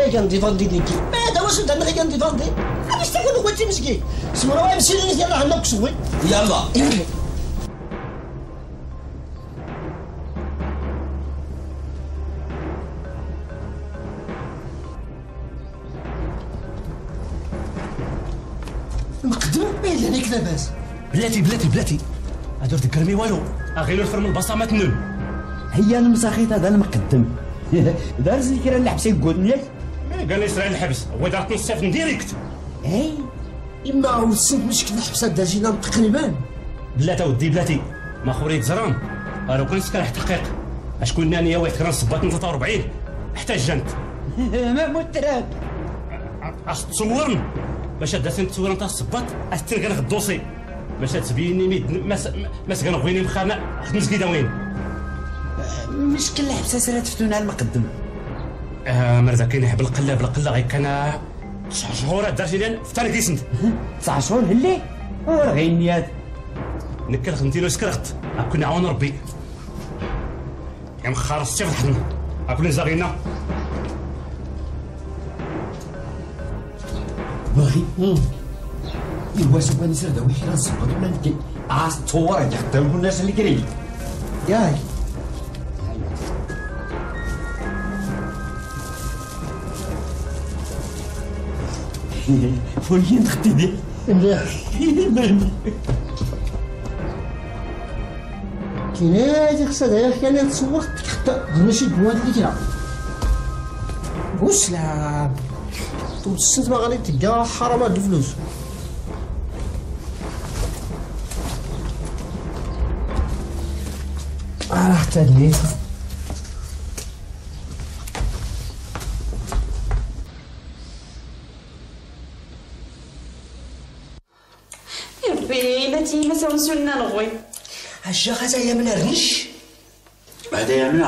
كي كنديفاندي ديك هذا واش انت غير كنديفاندي باش تاكل خوتي مسكين سمرا واي مشي لي يلاه عندك شوي يلا مقدم بيه عليك لاباس بلاتي هادور تكرمي والو غير الفر من البصمات نول هي المساخيط هذا المقدم دارزني كي راه الحبس يقول لك قال لي سرع الحبس هو دار تنصف ديريكت اي اما هو السيد مشكل الحبسات داجينا تقريبا بلاتي ودي بلاتي ما خوريت زرام راه كون سكر حقيق اش كنا انا واحد كرا صبات 43 حتى جنت ما متراب اش تصورن باش دازت نتصور نتا الصبات استركن الدوسي باش تبيني ما كنغويني مخانق خدمت زكيده وين المشكل الحبسه سرات فتونا المقدم مرزا كاين حب القله بالقله غير كان 9 شهور درتي لي فتر كيسنت 9 شهور هلي وراه غير نيات نكل خدمتي له سكرت كنا عاون ربي يا مخارص حتى فضحنا اكل زغينا باغي إوا سوباني سردا ويحكي راه صباط ولا نكي عاس تصور يحضر الناس اللي كريلي ياك فولين تخدي ديك مليح كاين هاديك صدايا كان تصور تحت ماشي دواد اللي كرا وسلام توسد ما غادي تلقى حرام هاد الفلوس راه حتى ليت يا ربي لاتي ما ساوسنا نغوي هاجا غاتايا من الريش بعدا يا منى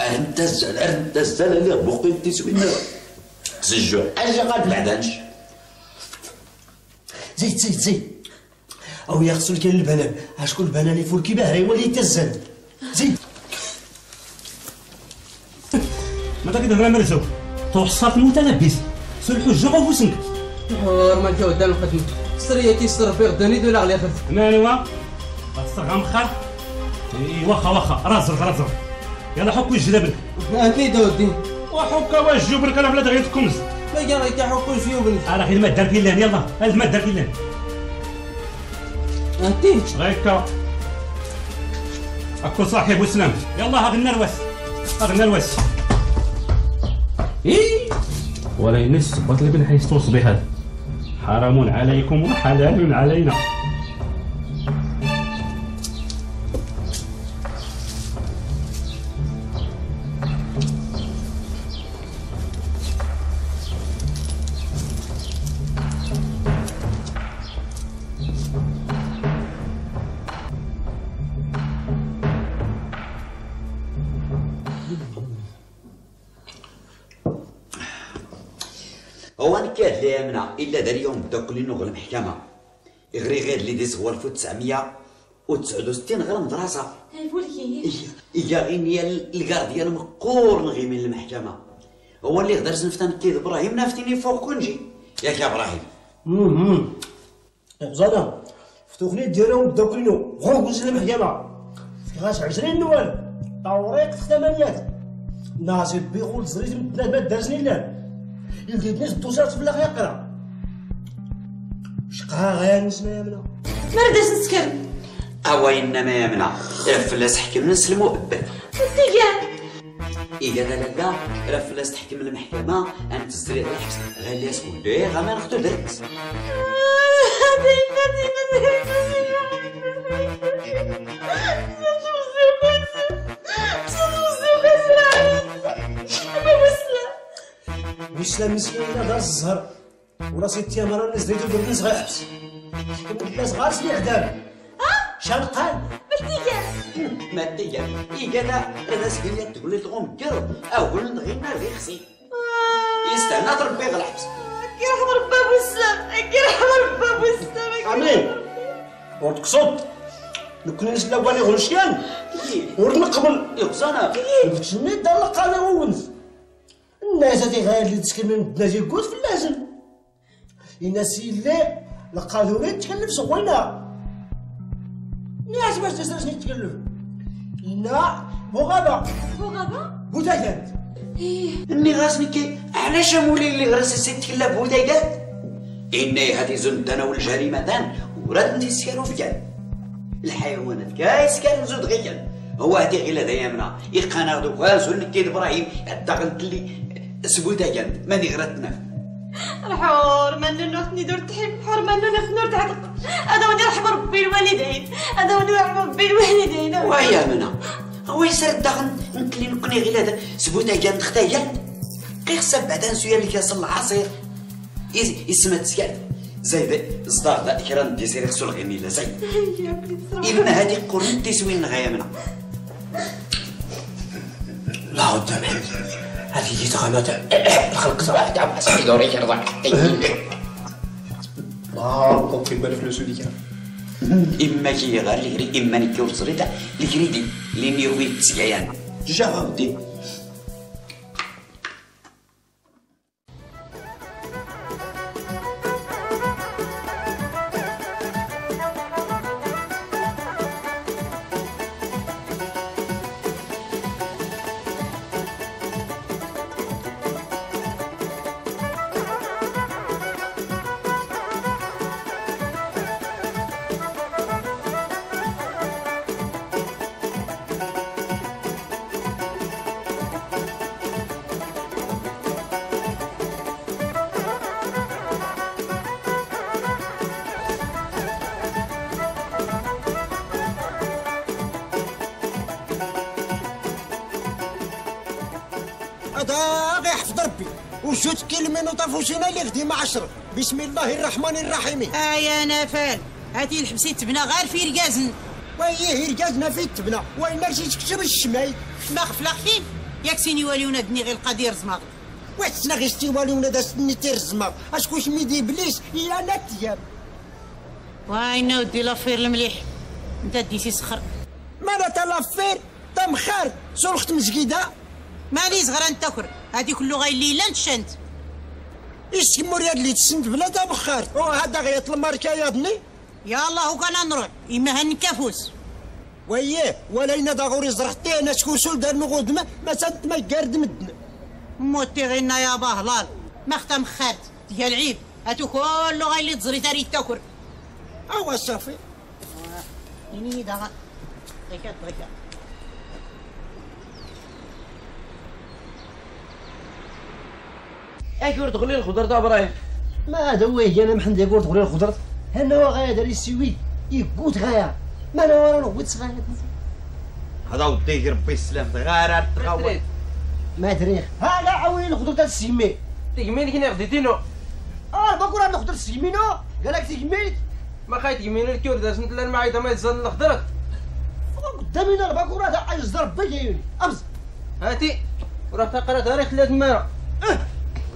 ارتزل لي بوقي تسوينا زجو اجا قد بعدانش زيد او يغسل كان البنان شكون البنان يفول كي باهي هو اللي يتزل زيد ما تاكيد هنا مرزو توحصات المتلبس سلحو الجمعة وفوسنك ما نجاو قدام الخدمة سرية كيسر في غداني دولا غلي خف مالوا غتسرغا مخار واخا راه زرق يلا حكو الجلابل اكيد اودي وحكا واش جوبلك انا بلاد غير تكمز لا كاع غير حكو جيوبلك راه غير ما دار فيه لهن يلا هاد ما دار فيه لهن انتيش غيكا أكو صاحب وسلام يلا هغنا الوس إيه ولا ينس صبات لبن حيث توصبي هذا حرام عليكم وحلال علينا إلا دا اليوم بداو كلين وغل محكمة غري غير اللي ديز هو 1969 غير مدرسة الفولكي إلا غي نيا الكارديان مقور نغي من المحكمة هو اللي غدر زنفتان كيد إبراهيم نافتيني فوق كونجي ياك يا إبراهيم زادا فتوخني ديالهم بداو كلينو غور كونجي المحكمة غاش 20 نوال طوريق في الثمانيات ناجي بيغول زريت من التلاتبات دارجني لان يلقيتنيش الدوشارت في الآخر يقرا شقا غير نسمع يا منى ما رداش نسكر اوينما يا منى راه فلاس حكم نسلمو ببال انتيا اذا لا راه فلاس تحكم المحكمه ان تسري الحبس غير لياس ولدي غا ما ناخذو دركس السلام مسكين إلى دار الزهر وراسي التيامرة اللي زريتو درت نصغي حبس كنت صغار سني عذاب شنقان مادية إيجانا هذا سهيلية تقول لي تغم كير أول نغينا اللي خصي يستهنا تربي غير الحبس كي رحم ربي أبو السلام كي رحم ربي أبو السلام آمين وتقصد نكون نسلا بالي غنشيان ونقبل إغزانا نفتشني دار القناة ونس الناس هذه اللي تسكن من بلادي كوت في اللازم الناس اللي القانونية تكلف صغيرة ناس باش تسرسني تكلف لا مغابة مغابة بوداجات إيه إني غاسني كي علاش أمولي اللي غرس السيد تكلف بوداجات إني هذه زندنا والجريمة دان وراد نسيرو فيا الحيوانات كايس كان زود غيا هو هادي غير دايامنا يقانا دوك غازو نكي ابراهيم الدغلت اللي سبوداجات ماني غرتنا الحور منو نختني دور تحب حور منو نختنور تعتق هذا وني رحم ربي الوالدين هذا وني رحم ربي الوالدين ويا منا هو يسر الدغن نتلي نكوني غير هذا سبوتا جات اختيات كي حسب بعدا نسويا اللي كيصل العصير يسمى تسكاد زايد صداع دا اكران ديزير خصو الغنيله زايد اذن هذه قرن تسوين غايه منا لا قدام هذه هي تغنات الخلق صراحة تعب سعيد دوري كرضاك الله طول في بال فلوسو ديك إما كي غير لكري إما نكي وصريتا لكري دي لين يروي تسعيان جا ودي وجوج كلمين وطافوشينا اللي خديمة 10 بسم الله الرحمن الرحيم. يا نفال هاتي الحبسي تبنى غير في ركازن وييه ركازنا في تبنى وين ماشي تكتب الشماي شماخ في لاخفيف ياك سيني واليونا دني غير القدير زماغ واش سنا غير شتي واليونا دا سني تير زماغ اشكون شميدي بليس يا نتياب وين ودي لافير المليح انت ديتي سخر معناتها لافير تمخار سرخت مسكيده مالي صغار نتاكر هذيك اللغه اللي لا نتشنت اش تموري هاد اللي تشنت بلا تا بخار وهذا غيط الماركه يا ابني يلاه هو كان نروح اما هنكافوس وييه ولينا ضروري زرحتي انا شكوسول دار نغود ما تنت ما قارد مدنا موتي غينا يا باهلال ما ختم خارت يا العيب هاتو كل اللغه اللي تزري تاري تاكر اوا صافي ني دا ديكات ديكات أكور تغلي الخضر تاع ابراهيم ما هذا هو يجي انا محمد يكور تغلي الخضر هنا هو غايا داري السويد يكوت غايا ما انا ورا نغوت صغير هذا ودي ربي السلام غير تغوت ما دريخ ها لا عاوني الخضر تاع السيمي تيمين كي خديتينو باكور هاد الخضر السيمينو قالك تيمين ما خايت يمين الكور دازت نتلا المعيده ما يزال الخضر قدامينا الباكور هذا عجز ربي جايوني ابز هاتي وراه تقرا تاريخ 3 مرات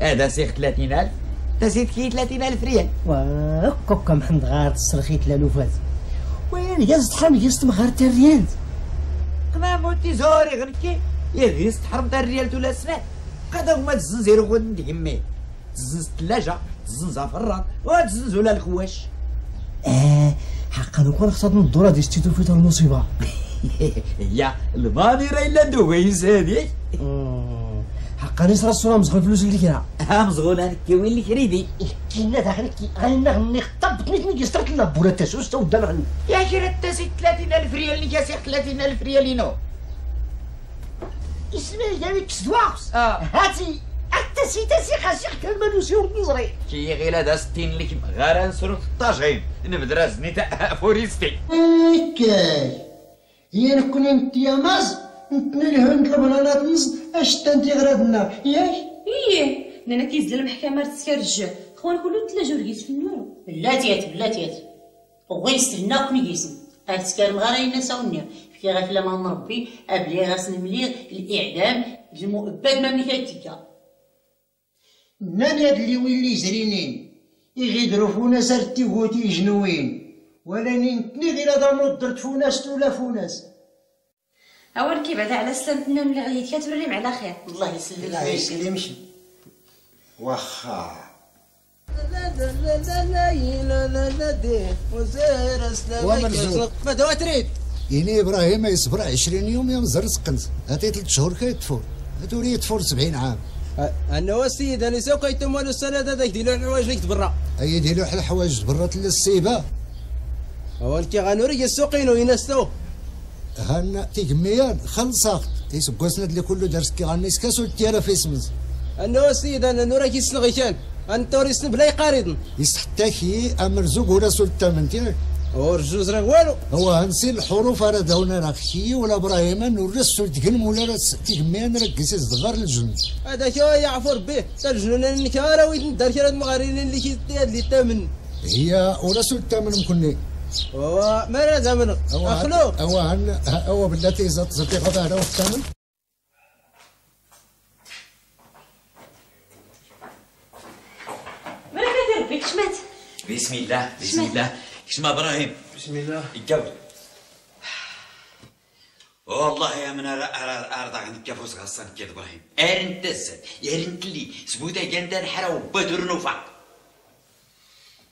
هذا سيخ 30000 تزيد كي 30000 ريال وكوكا محمد غار تسرخي 3000 وين جازت حرم جازت مغار تاع الريال قنا موتي زوري غير كي جازت حرم تاع الريال ولا سنات قدا هما الزنزير غد يمي تزنز الثلاجه تزنز فران وتزنز ولا الكواش حقا لو كان خصنا ندور هذه ستيتو فيتها المصيبه يا البانيره الا دويز هذيك حقاني صرا الصوره مزغل الفلوس اللي كاينه. مزغول هذيك وين اللي كريدي كينا داخلك غننا غني خطبتني تني قصرت لنا بولا تاس واش تودان غني يا شي راه تاس 30000 ريال اللي كاسي 30000 ريال ينو اسمي يا ويك سواخس هاتي التاسي تاسي خاشيخ كان مانوسي ونزري كي غير هذا 60 اللي غير نصرف 16 نبدرا زنيتا فوريستي كاي هي نكون انتياماز نتني الهند البنانات نص اش تنتي غرادنا ياك ايه انا كيزل المحكمه تسكرج خوان كلو تلاجو رقيت في النور بلاتيات بلاتيات وغير نستناو كون يجلسن اتسكر غير الناس اوني في غير فلا ما نربي ابلي غاس نملي الاعدام المؤبد ما ملي كيتكا ناني هاد اللي ويلي جرينين يغيدرو فوناس ارتيغوتي جنوين ولا نتني غير ضرمو درت فوناس ولا فوناس أول كي بعدا على سلامتنا من العيد كتوريم على خير الله يسلمك الله يسلمك واخا ما دوا تريد يعني ابراهيم يصبر 20 يوم يا مزر سقنت هاتي 3 شهور كيتفور هاتو لي يتفور 70 عام انا والسيد انا ساو كيتمول السند هذاك ديلو الحوايج اللي كتبرا اي ديلو الحوايج برات للسيبه اول كي غنوري السوقينو ينسلو هنا تيجميان خلصت يسقسنا اللي كله درس كي غنيس كاسو التيرا في سمز انا السيد انا نورا كيسنغي كان انتوريسن بلا يقارضن يستحتاك امرزوق ولا سلطه من تيرك ورجوز راه والو هو هنسي الحروف راه داونا راه خشي ولا ابراهيم نورا سلطكن ولا راه تيجميان راه كيسي صغار للجن هذاك يعفر به حتى الجنون نكاره ويدن دار كي المغاربين اللي كيتياد اللي تامن هي ولا سلطه من مكني هو ما راه زعما اخلوق هو بلاتي زطي غدا هذا هو الثمن مرا كدير بك شمات بسم الله بسم الله شما ابراهيم بسم الله الجبل والله يا من ارضى عندك فوس غصان كي ابراهيم ارنت الزاد ارنت لي سبوتا جندان حرا وبدر نوفا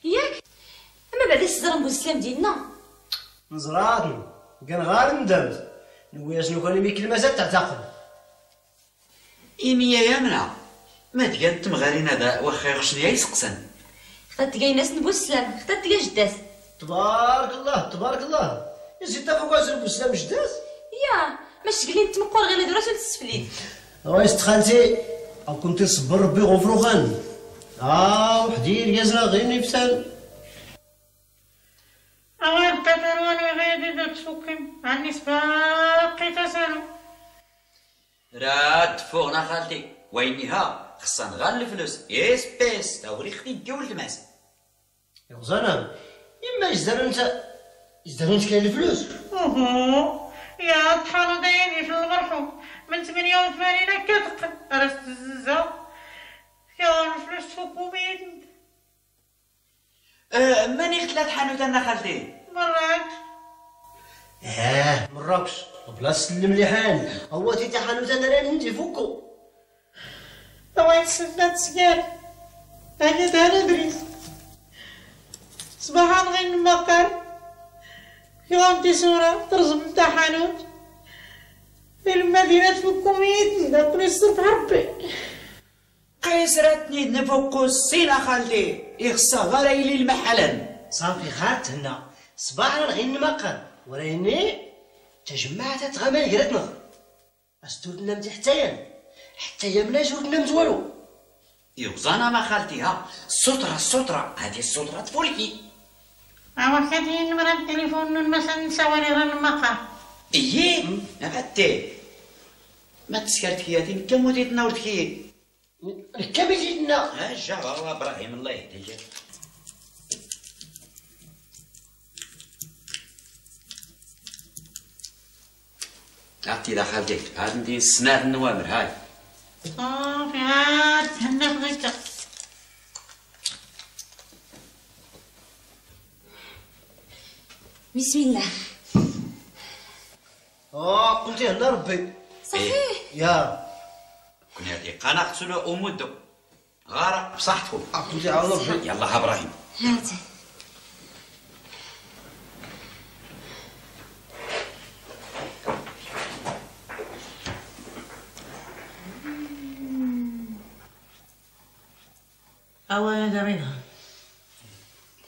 ياك اما بعدا السلام والسلام ديالنا نزرادن كان غير ندمت نويا شنو كان يمكن مازال تعتقد ايميا يا منى ما تقالت مغارين هذا واخا يخشني يسقسن خطات كاين ناس نبو السلام خطات كاين جداس تبارك الله تبارك الله زيد فوق واش نبو السلام جداس يا ماش تقلي نتمقور غير هذو راسو تسفلي ويست خالتي كنت نصبر ربي غفروغاني وحدي الجزله غير نفسان أوان تدرون وغيدي دتفكم عني سباقي تسالو راد فوقنا خالتي وينيها خصنا غير الفلوس اسبيس داوري خدي الجو للماس يا غزالة إما يزدر أنت يزدر أنت كاين الفلوس أوهو يا طحالو دايني في المرحوم من 88 كتقل راس الززة يا الفلوس تفكو بيدي ماني ثلاث حانوت انا خالتي مراكش مراكش بلاص سلم لي حان هو تي تاع حانوت انا راه نجي فوكو طوال سنات سكار انا دار ادريس صباحا غير المقر يوم دي صوره ترجم تاع حانوت في المدينه فوكو ميت داكني الصبح ربي قيسرتني نفوق السينا خالتي يخصها غير يلي المحل صافي خات هنا صباحنا غير نمقر وراني تجمعت تغامل قراتنا استودنا متي حتى هي بلا جودنا مزوالو يوزانا ما خالتيها السطره هذه السطره تفولكي اما خدي نمرة التليفون مثلا نسوالي راه نمقر اييه نبعتي ما تسكرت كياتي كم وديت نورت كي الكامل ديالنا هاجا الله ابراهيم الله يهديك عطي داخل ديك هاد ندير السناد النوامر هاي صافي عاد تهنا بغيتك بسم الله قلتي هنا ربي صحيح يا كوني هادي قناة خصنا أمودو غارة بصحتكم أقولي على ربي يلاه إبراهيم هاتي أولا منها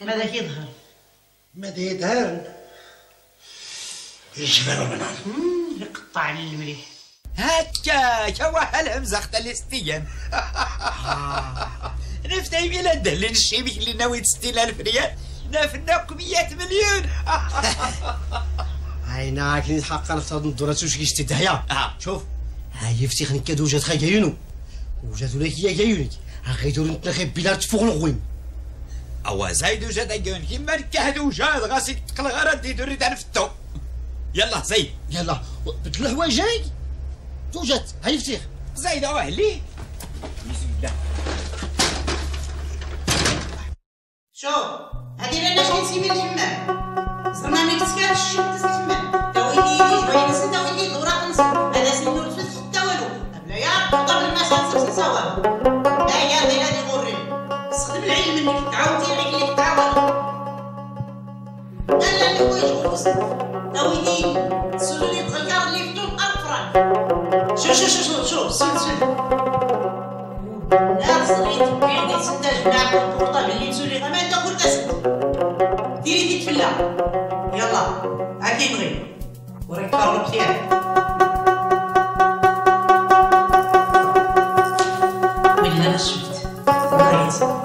ماذا يظهر؟ ماذا يظهر؟ يجبر منها يقطعني المليح هكاك هو هالهمزة اختلستيا نفتي بلا الدهلين الشيبك اللي ناوي 60,000 ريال نافناك 100 مليون عيناك اللي تحقق نفترض الدراسة وش كيش تدهيا شوف هاي يفتيخ نكاد وجات خا جايونو وجاتو لك يا جايونك غيدور نتنخي بلا تفوق الغويم أوا زايد وجات جايونك كيما نكاد وجات غاسي تقل غرض يدور يدعن في التو يلا زايد يلا بدل هواجاي توجد هاي يفتيخ زايد أوا هليه بسم الله شوف هادي لنا شحال سيمي الحمام صرنا ما يتسكرش الشمس الحمام تاويلي باين سن تاويلي وراء نص هذا سنو الفلس حتى والو قبل يا قبل ما خاصك تصاوب لا يا غير هادي غوري استخدم العلم منك تعاودي غير اللي تعاود لا اللي هو يجبر تاويلي سولوني تغير اللي في طول الفران شوف شوف شوف شوف سن لا صغير بعدي سنتاج بلاك القرطه اللي تسولي غير ديري ديك فلا يلا هاكي يبغي وراك طالب ديالك وين انا شفت بغيت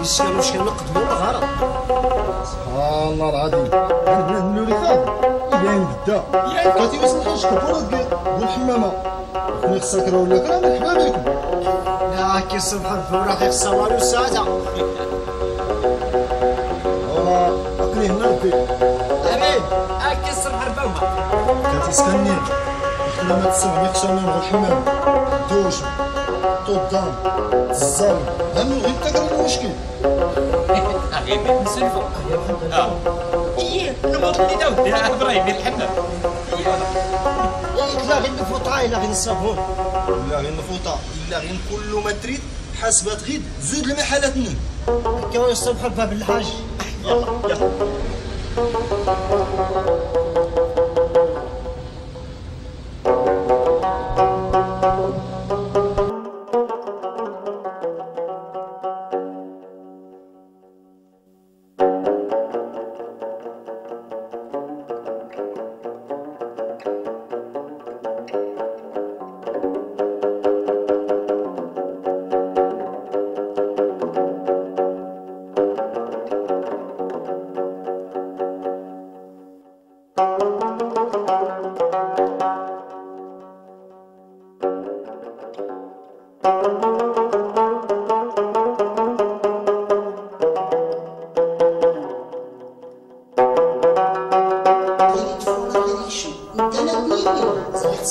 يسكروا شكل نقدموا الغرض سبحان الله العظيم انا بنادم اللي خاف يبان بدا بغيتي يوصل حاجتك والحمامه كون خصك راه ولا كرا مرحبا بكم لا كي الصبح الفوره خصها والو ساعه والله اقني هنا ربي امين هاكي الصبح ربما كتسكنني الحمامه تصبني خصنا نروح الحمام دوش قدام الزل هم غير تقرا المشكل غير نسلفو ايه انا بغيت ناودي على ابراهيم الحمام ياك لا غير نفوطا الا غير الصابون لا غير نفوطا الا غير كل ما تريد حسبات غير زود المحلات منين هكا واش صبح باب الحاج يلا يلا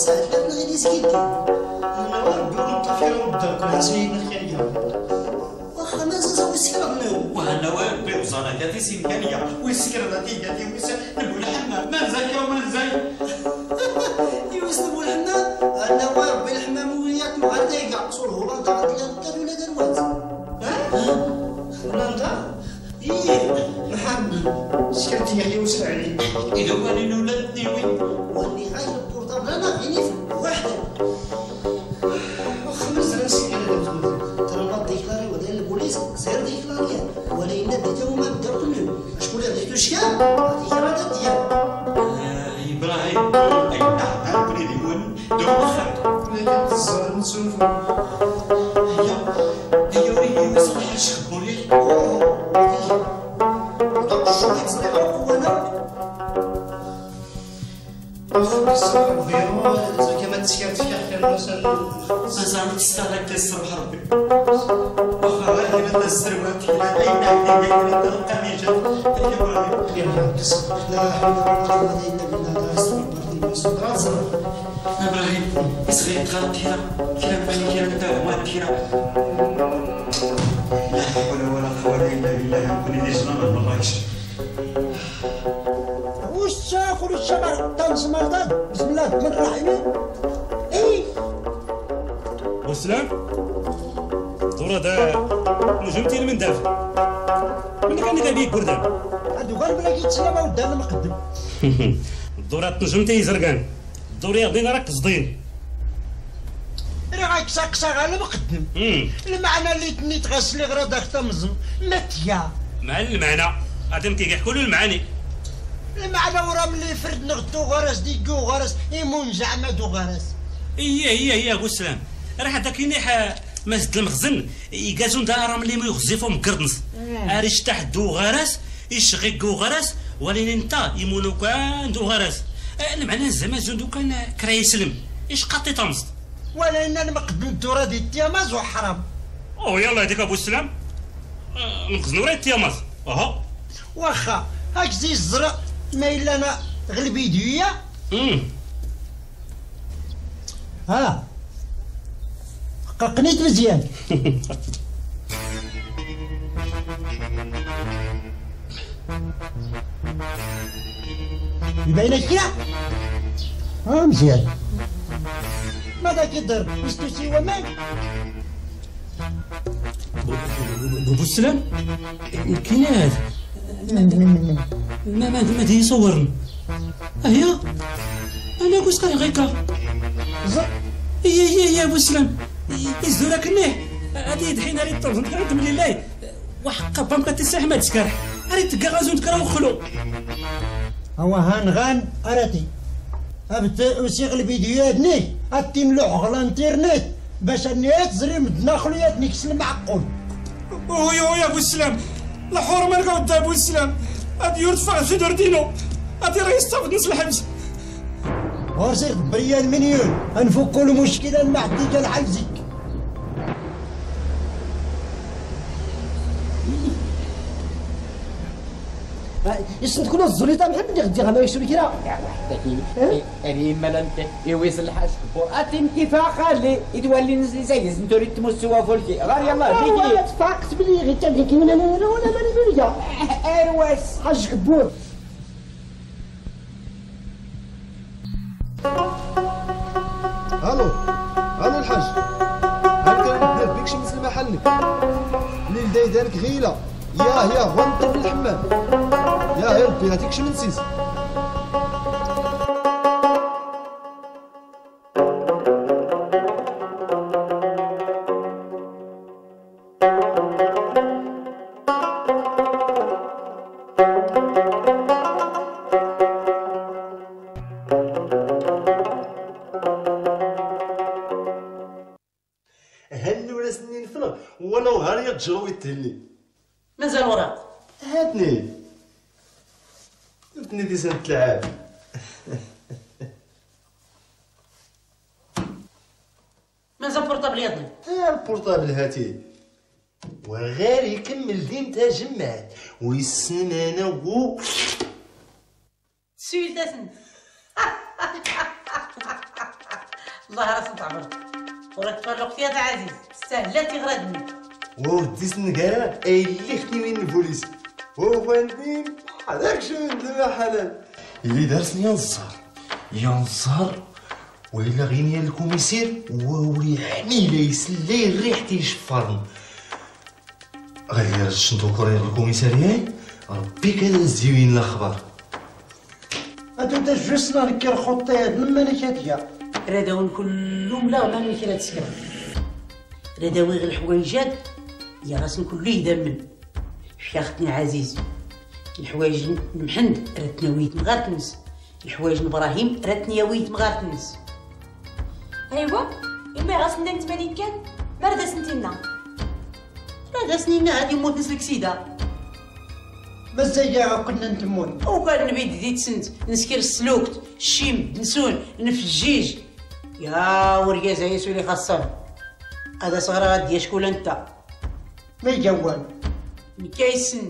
السعد لأن غادي سيدي نودو نتفاهم بالدرك العشرين الخيرية واخا مازال وسيرنا وهنا وابي وزانا كاتي سيمكانية ويسكرنا تيكاتي ويسال نبو الحمام مازال يا مازال يوسف الحمام عندنا وابي الحمام وياك معتيكا صور هولندا غادي ولا دروات هولندا إيه محمد شكرتي عليه وسهل عليه إذا كان الأولاد ديوي واني عايش البورطابل أنا غيني واحد واخا مازال مسكين هذاك ترى ما ديكلاري ولا البوليس غير ديكلاري ولكن ديتا هما داروا النوم شكون اللي عطيتو الشيان هذيك راه ديال إبراهيم أي نحضر بليدي وين دوم الخير بليدي الزهر نسولفو هي وريني ما صلحش خدمو لي لا والشاخر والشمر طنش مرضان بسم الله الرحمن الرحيم اي وسلام دورا دا نجمتي من دافع من كان يدير بيك بردان هادو غير بلا كيتسلم ودان المقدم دورا تنجمتي زرقان دوري غادينا راك قصدين راه غاكساقسا على المقدم المعنى اللي تنيت غسلي غير داخته مزم ماتيا مع المعنى غادي كيحكوا له المعاني المعنى ورا ملي فرد نغدو غرس ديكو غرس يمون زعمادو غرس هي غسلام راه حتى كينيح مسجد المخزن يكازون دارهم اللي ما يخزفهم كردنس اريش تحدو غرس يشغيكو غرس ولكن انت يمونو كان دو غرس المعنى زعما زوندو كان كرايسلم اش قاطي طمس ولكن انا ما قدمت الدوره ديال التياماز وحرام او يلا هذيك ابو السلام نخزنو راه التياماز اها واخا هاك زي الزرق ما الا انا غلبي ديا ها قنيت مزيان يبينك كده ها مزيان ماذا كيدير مستوسي ومال بو السلام كاين هذا ما تيصورن هي انا كنت كنغيكا هي ابو السلام يزورك منيح هادي دحين راه الطرف نقعد من الليل وحق بام كتساح ما تسكر راه تكغازو نتكراو خلو هو هان غان اراتي ابت وسيغل فيديوهاتني اتملوح على الانترنت باش النيات زري مدنا خليات نكسل المعقول وي ابو السلام الحور ما نقعد ابو السلام هاد يرتفع صدر دينو هادي راه يستافد نص الحبس ورسي بريا المليون غنفكو المشكله المعدي ديال حبسك يشنت كل الزريطه محمد غدي غما يشري كي راه وحدك يعني مالا انت يويس الحاج قراتي انتفاخا لي يتولي نزيز نتوري تمسوا فولكي غير يلاه ديكي تفاقت بلي غير تا ديك من انا ولا ماني بليا ارواس حاج كبور الو الو الحاج هكا ما بيكش مثل ما حلك الليل دايدانك غيله يا غنطر الحمام يا ربي هاتيك شمن سيس هلو راسني الفرق ولو هاريا تجروي تهلي مازال وراك هاتني درتني دي سنة العاب مازال البورطابل ياضني البورطابل هاتي وغير يكمل ديمتا جمعت ويسن انا و سيلتاسن والله راسنت عبرت وراك تفرقتي يا عزيز، استهلتي غردني. ودي سنكالا اي اللي ختي من البوليس وفاندين هذاك شنو دابا حلال اللي دارسني يا نزار وإلا غينيا الكوميسير وولي حميله يسلي ريحتي يشفرني غير الشندوق راه الكوميساريين ربي كنزيوين الاخبار هادو دا جوسنا كير خطيات من ملكاتيا رداون كلهم لا ما ملكي لا تسكر رداوي غير الحوايجات يا راسن كله يدمن يا اختنا عزيز الحوايج محمد راه تناويت مغار تنس الحوايج ابراهيم راه تناويت مغار تنس ايوا اما غاسنا نتمانين كان ما راه داسنتينا هذا سنين هادي موت نسلك سيده مزيا كنا نتمون وكان نبيد زيت سنت نسكر السلوكت الشيم نسون نفجيج يا ورقازه يسو اللي خاصهم هذا صغرى غادي شكون انت ما يجوان مكايسن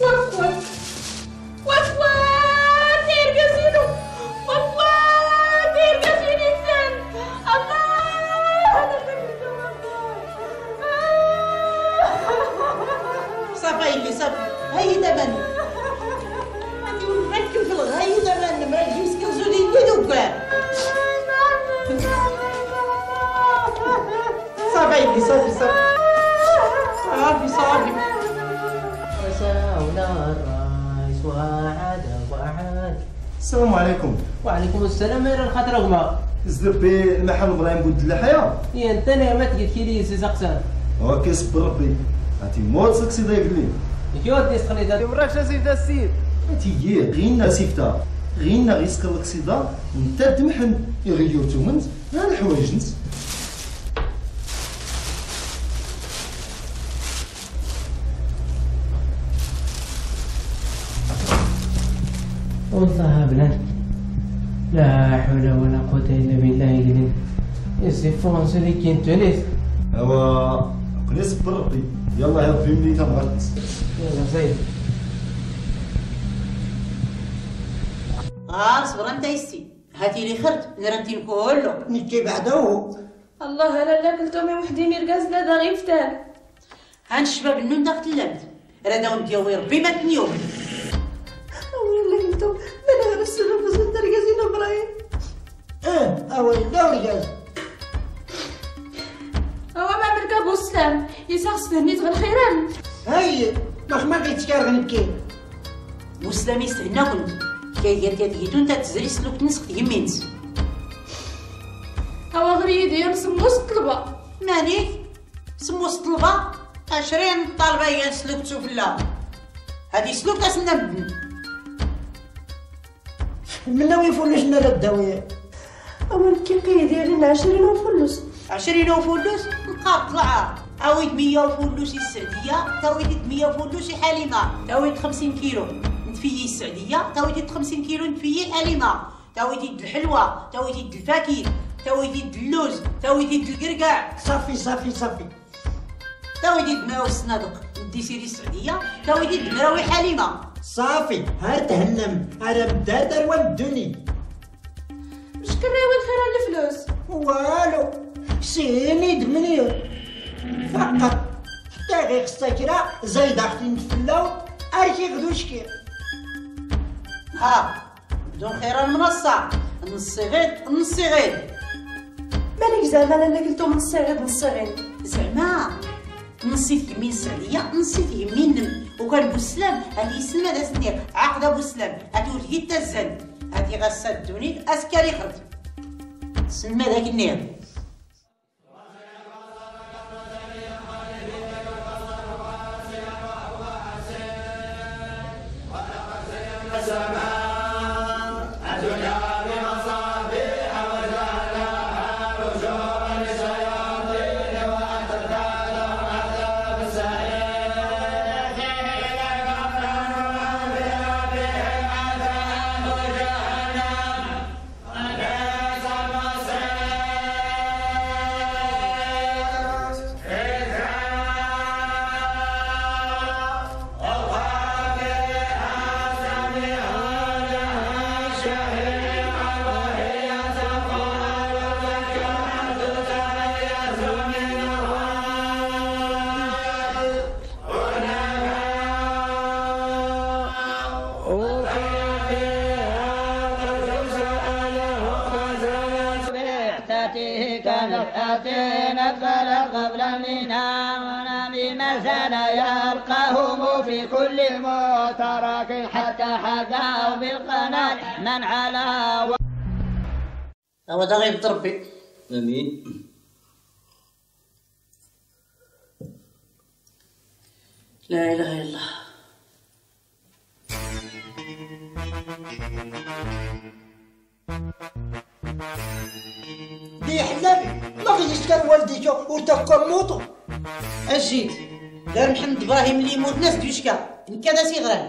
واقد. السلام عليكم. وعليكم السلام يا الخاطر هما زلبي المحل ابراهيم بود الحياه يا انت ما تقيد كيلي سي زقسان اوكي صبر ربي عطي موت سكسي داك لي يا دي سخلي داك مراش سي دا السيد تيي غينا سيفتا غينا ريسك القصيده انت تمحن يغيرتو منت ها الحوايج نت والله بلان لا حول ولا قوة إلا بالله يقلن يسي فرنسا اللي كاين تونس هو كنيس بربي يلا يا ربي ملي تنغلط يلا زايد صبر انت يسي هاتي لي خرت نرمتي كلو نكي بعدو الله انا لا كلتهم وحدين يرقص لا دا غير فتان هاد الشباب النون داخت اللعب راه داون ديالو ربي ما تنيو ماذا نفسنا في صندر جازين ابراهيم اوي دوري جاز هو ما عملك ابو السلام يسخص تهنيت غالخيران هاي باش ما غيتكار غنبكي بو السلام يستهنا كنت كيدير كتجيتو انت تزري سلوك نسخ تيمينت هو غري يدير سموس طلبه ماني سموس طلبه 20 طالبه هي سلوك تفلا هادي سلوك تسنى بدن منا ويفلسنا للدواء أول كي قيدير لنا 20 وفلوس 20 وفلوس نقاط طلعة عاود 100 وفلوس السعودية تاويد 100 وفلوس حليمة تاويد 50 كيلو نتفيي السعودية تاويد 50 كيلو نتفيي حليمة تاويد الحلوة تاويد الفاكهة تاويد اللوز تاويد الكركاع صافي تاويد مراوي الصنادق نديسيري السعودية تاويد مراوي حليمة صافي ها تهنم انا بدادر ومدوني مش كراوي الخير على الفلوس والو سيني دمنير فقط حتى غير خصاكرا زايد اختي نتفلاو اركي غدو شكير ها بدون خير المنصه نص غير مالك زعما انا قلتو نص غير زعما نصيت يمين السعوديه نصيت يمين وكان بوسلام هادي سلمى دا سنير عقده بوسلام هادي ولدي تزن هادي غسدوني اسكاري خرج سلمى داك النير أتينا الفلق قبل منا بمثلا يلقهم في كل مترك حتى حذاوا بالقناة من على هو ده غيب تربي امين لا اله الا الله دي حلابي ما فيش كان والديك وتفكر موتو اجيت دار محمد ابراهيم اللي يموت ناس بيشكا نكذا صغران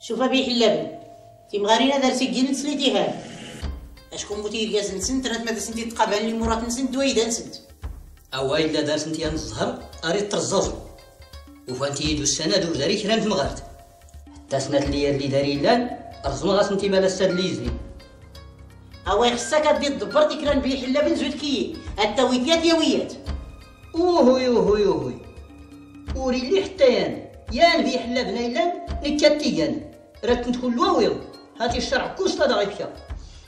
شوفها بي حلابي في مغارينا دار سجين سليتيها اشكون موتي رياز نسنت راه مادا سنتي تقابل لي مرات نسنت دويدا نسنت او الا دار سنتي الزهر اريد ترزوز وفانتي يدو السنة دو داري كرام تمغارت حتى سنة اللي اللي داري لان رسمو غاسنتي مالا الساد ليزني أوا يخصك أدي دبرتي كران بيه حلا بن زود كيي التويتيات يويات اوهوي اوهوي اوهوي وري اللي حتى يان يان بيه حلا بنايلان نكاتي يان رات ندخل واويض هاتي الشرع كوسطا دا غيبكا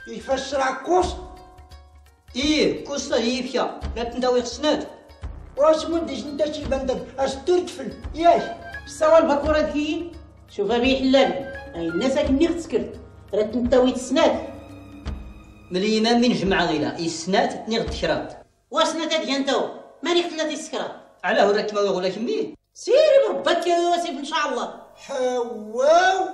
كيفاش الشرع كوسط؟ ايه كوسطا غيبكا رات نداوي خصنات واش مديش نتا شي بندق اش ترتفل ياش بصوا الباكوره كي شوفها بيه حلابي اي الناس كني خسكرت راه تنتاوي السنات ملي ما من جمعه غيلا السنات ني غد شرات واش نتا ديال نتاو ماني خلاتي السكره علاه راك تماوي ولا كمي سيري بربك يا يوسف ان شاء الله حواو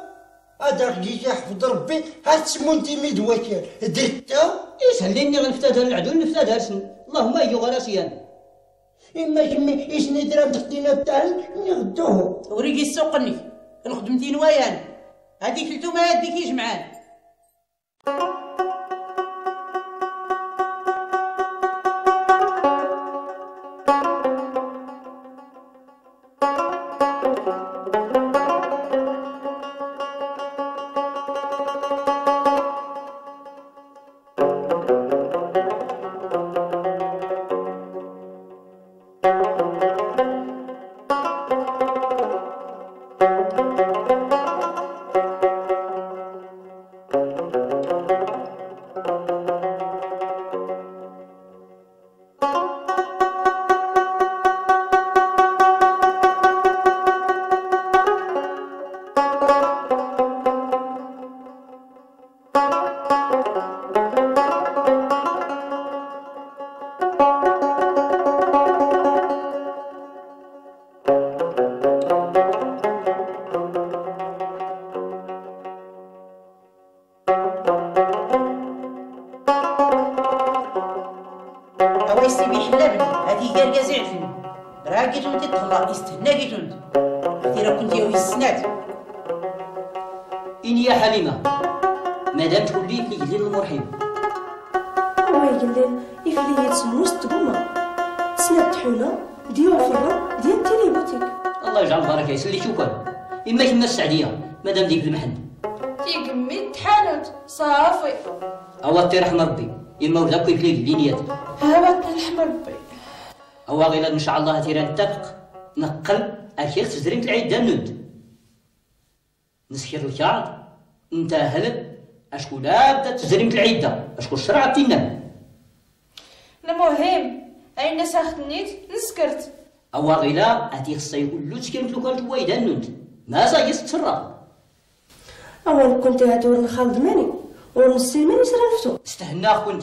اداك جي يحفظ ربي هاد سمونتي ميدواتير ديتو ايش هليني غنفتاد العدو نفتاد هالسن اللهم يجو غراسيان إما كمي إيش ندير تخدينا بتاعي نغدوه وريقي السوقني نخدم دين ويان هذيك التومة هذيك يجمعان المولى كيف لينيات هاوات نرحم ربي هو غير ان شاء الله تيرا نتفق نقل اخير تجريم العيد داند نسخير الشعر انت هلب اشكون بدات تجريم العيد دا اشكون الشرع تينا المهم اين ساختنيت نسكرت هو غير هادي خصها يقول لو تكلم لو كان هو يداند ما زاي يسترى اول كنت هادور الخالد ماني ونسير ماني سرفتو استهناك كنت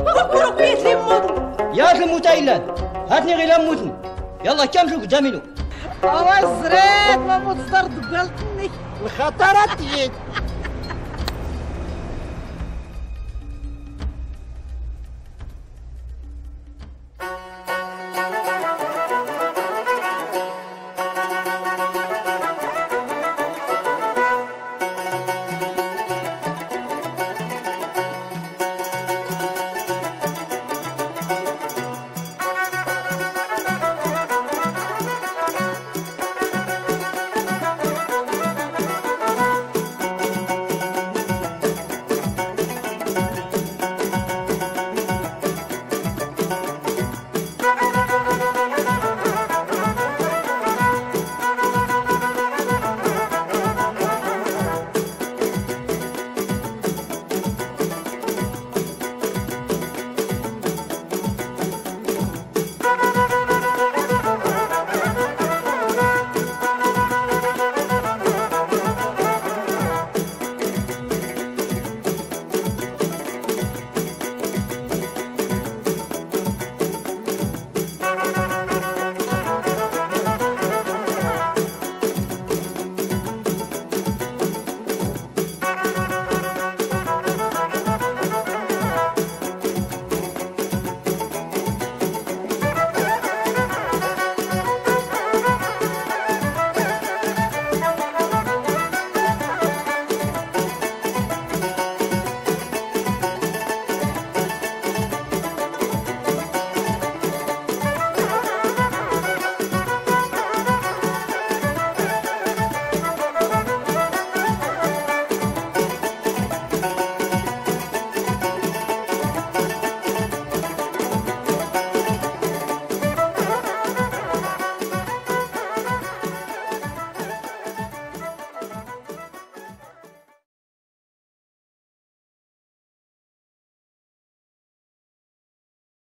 وقولوا بيت لي موتني يا تلموت ايلان هاتني غير لموتني يلا كملوا قدامي له. أوزريت ما متصرد قلتني الخطرات جيت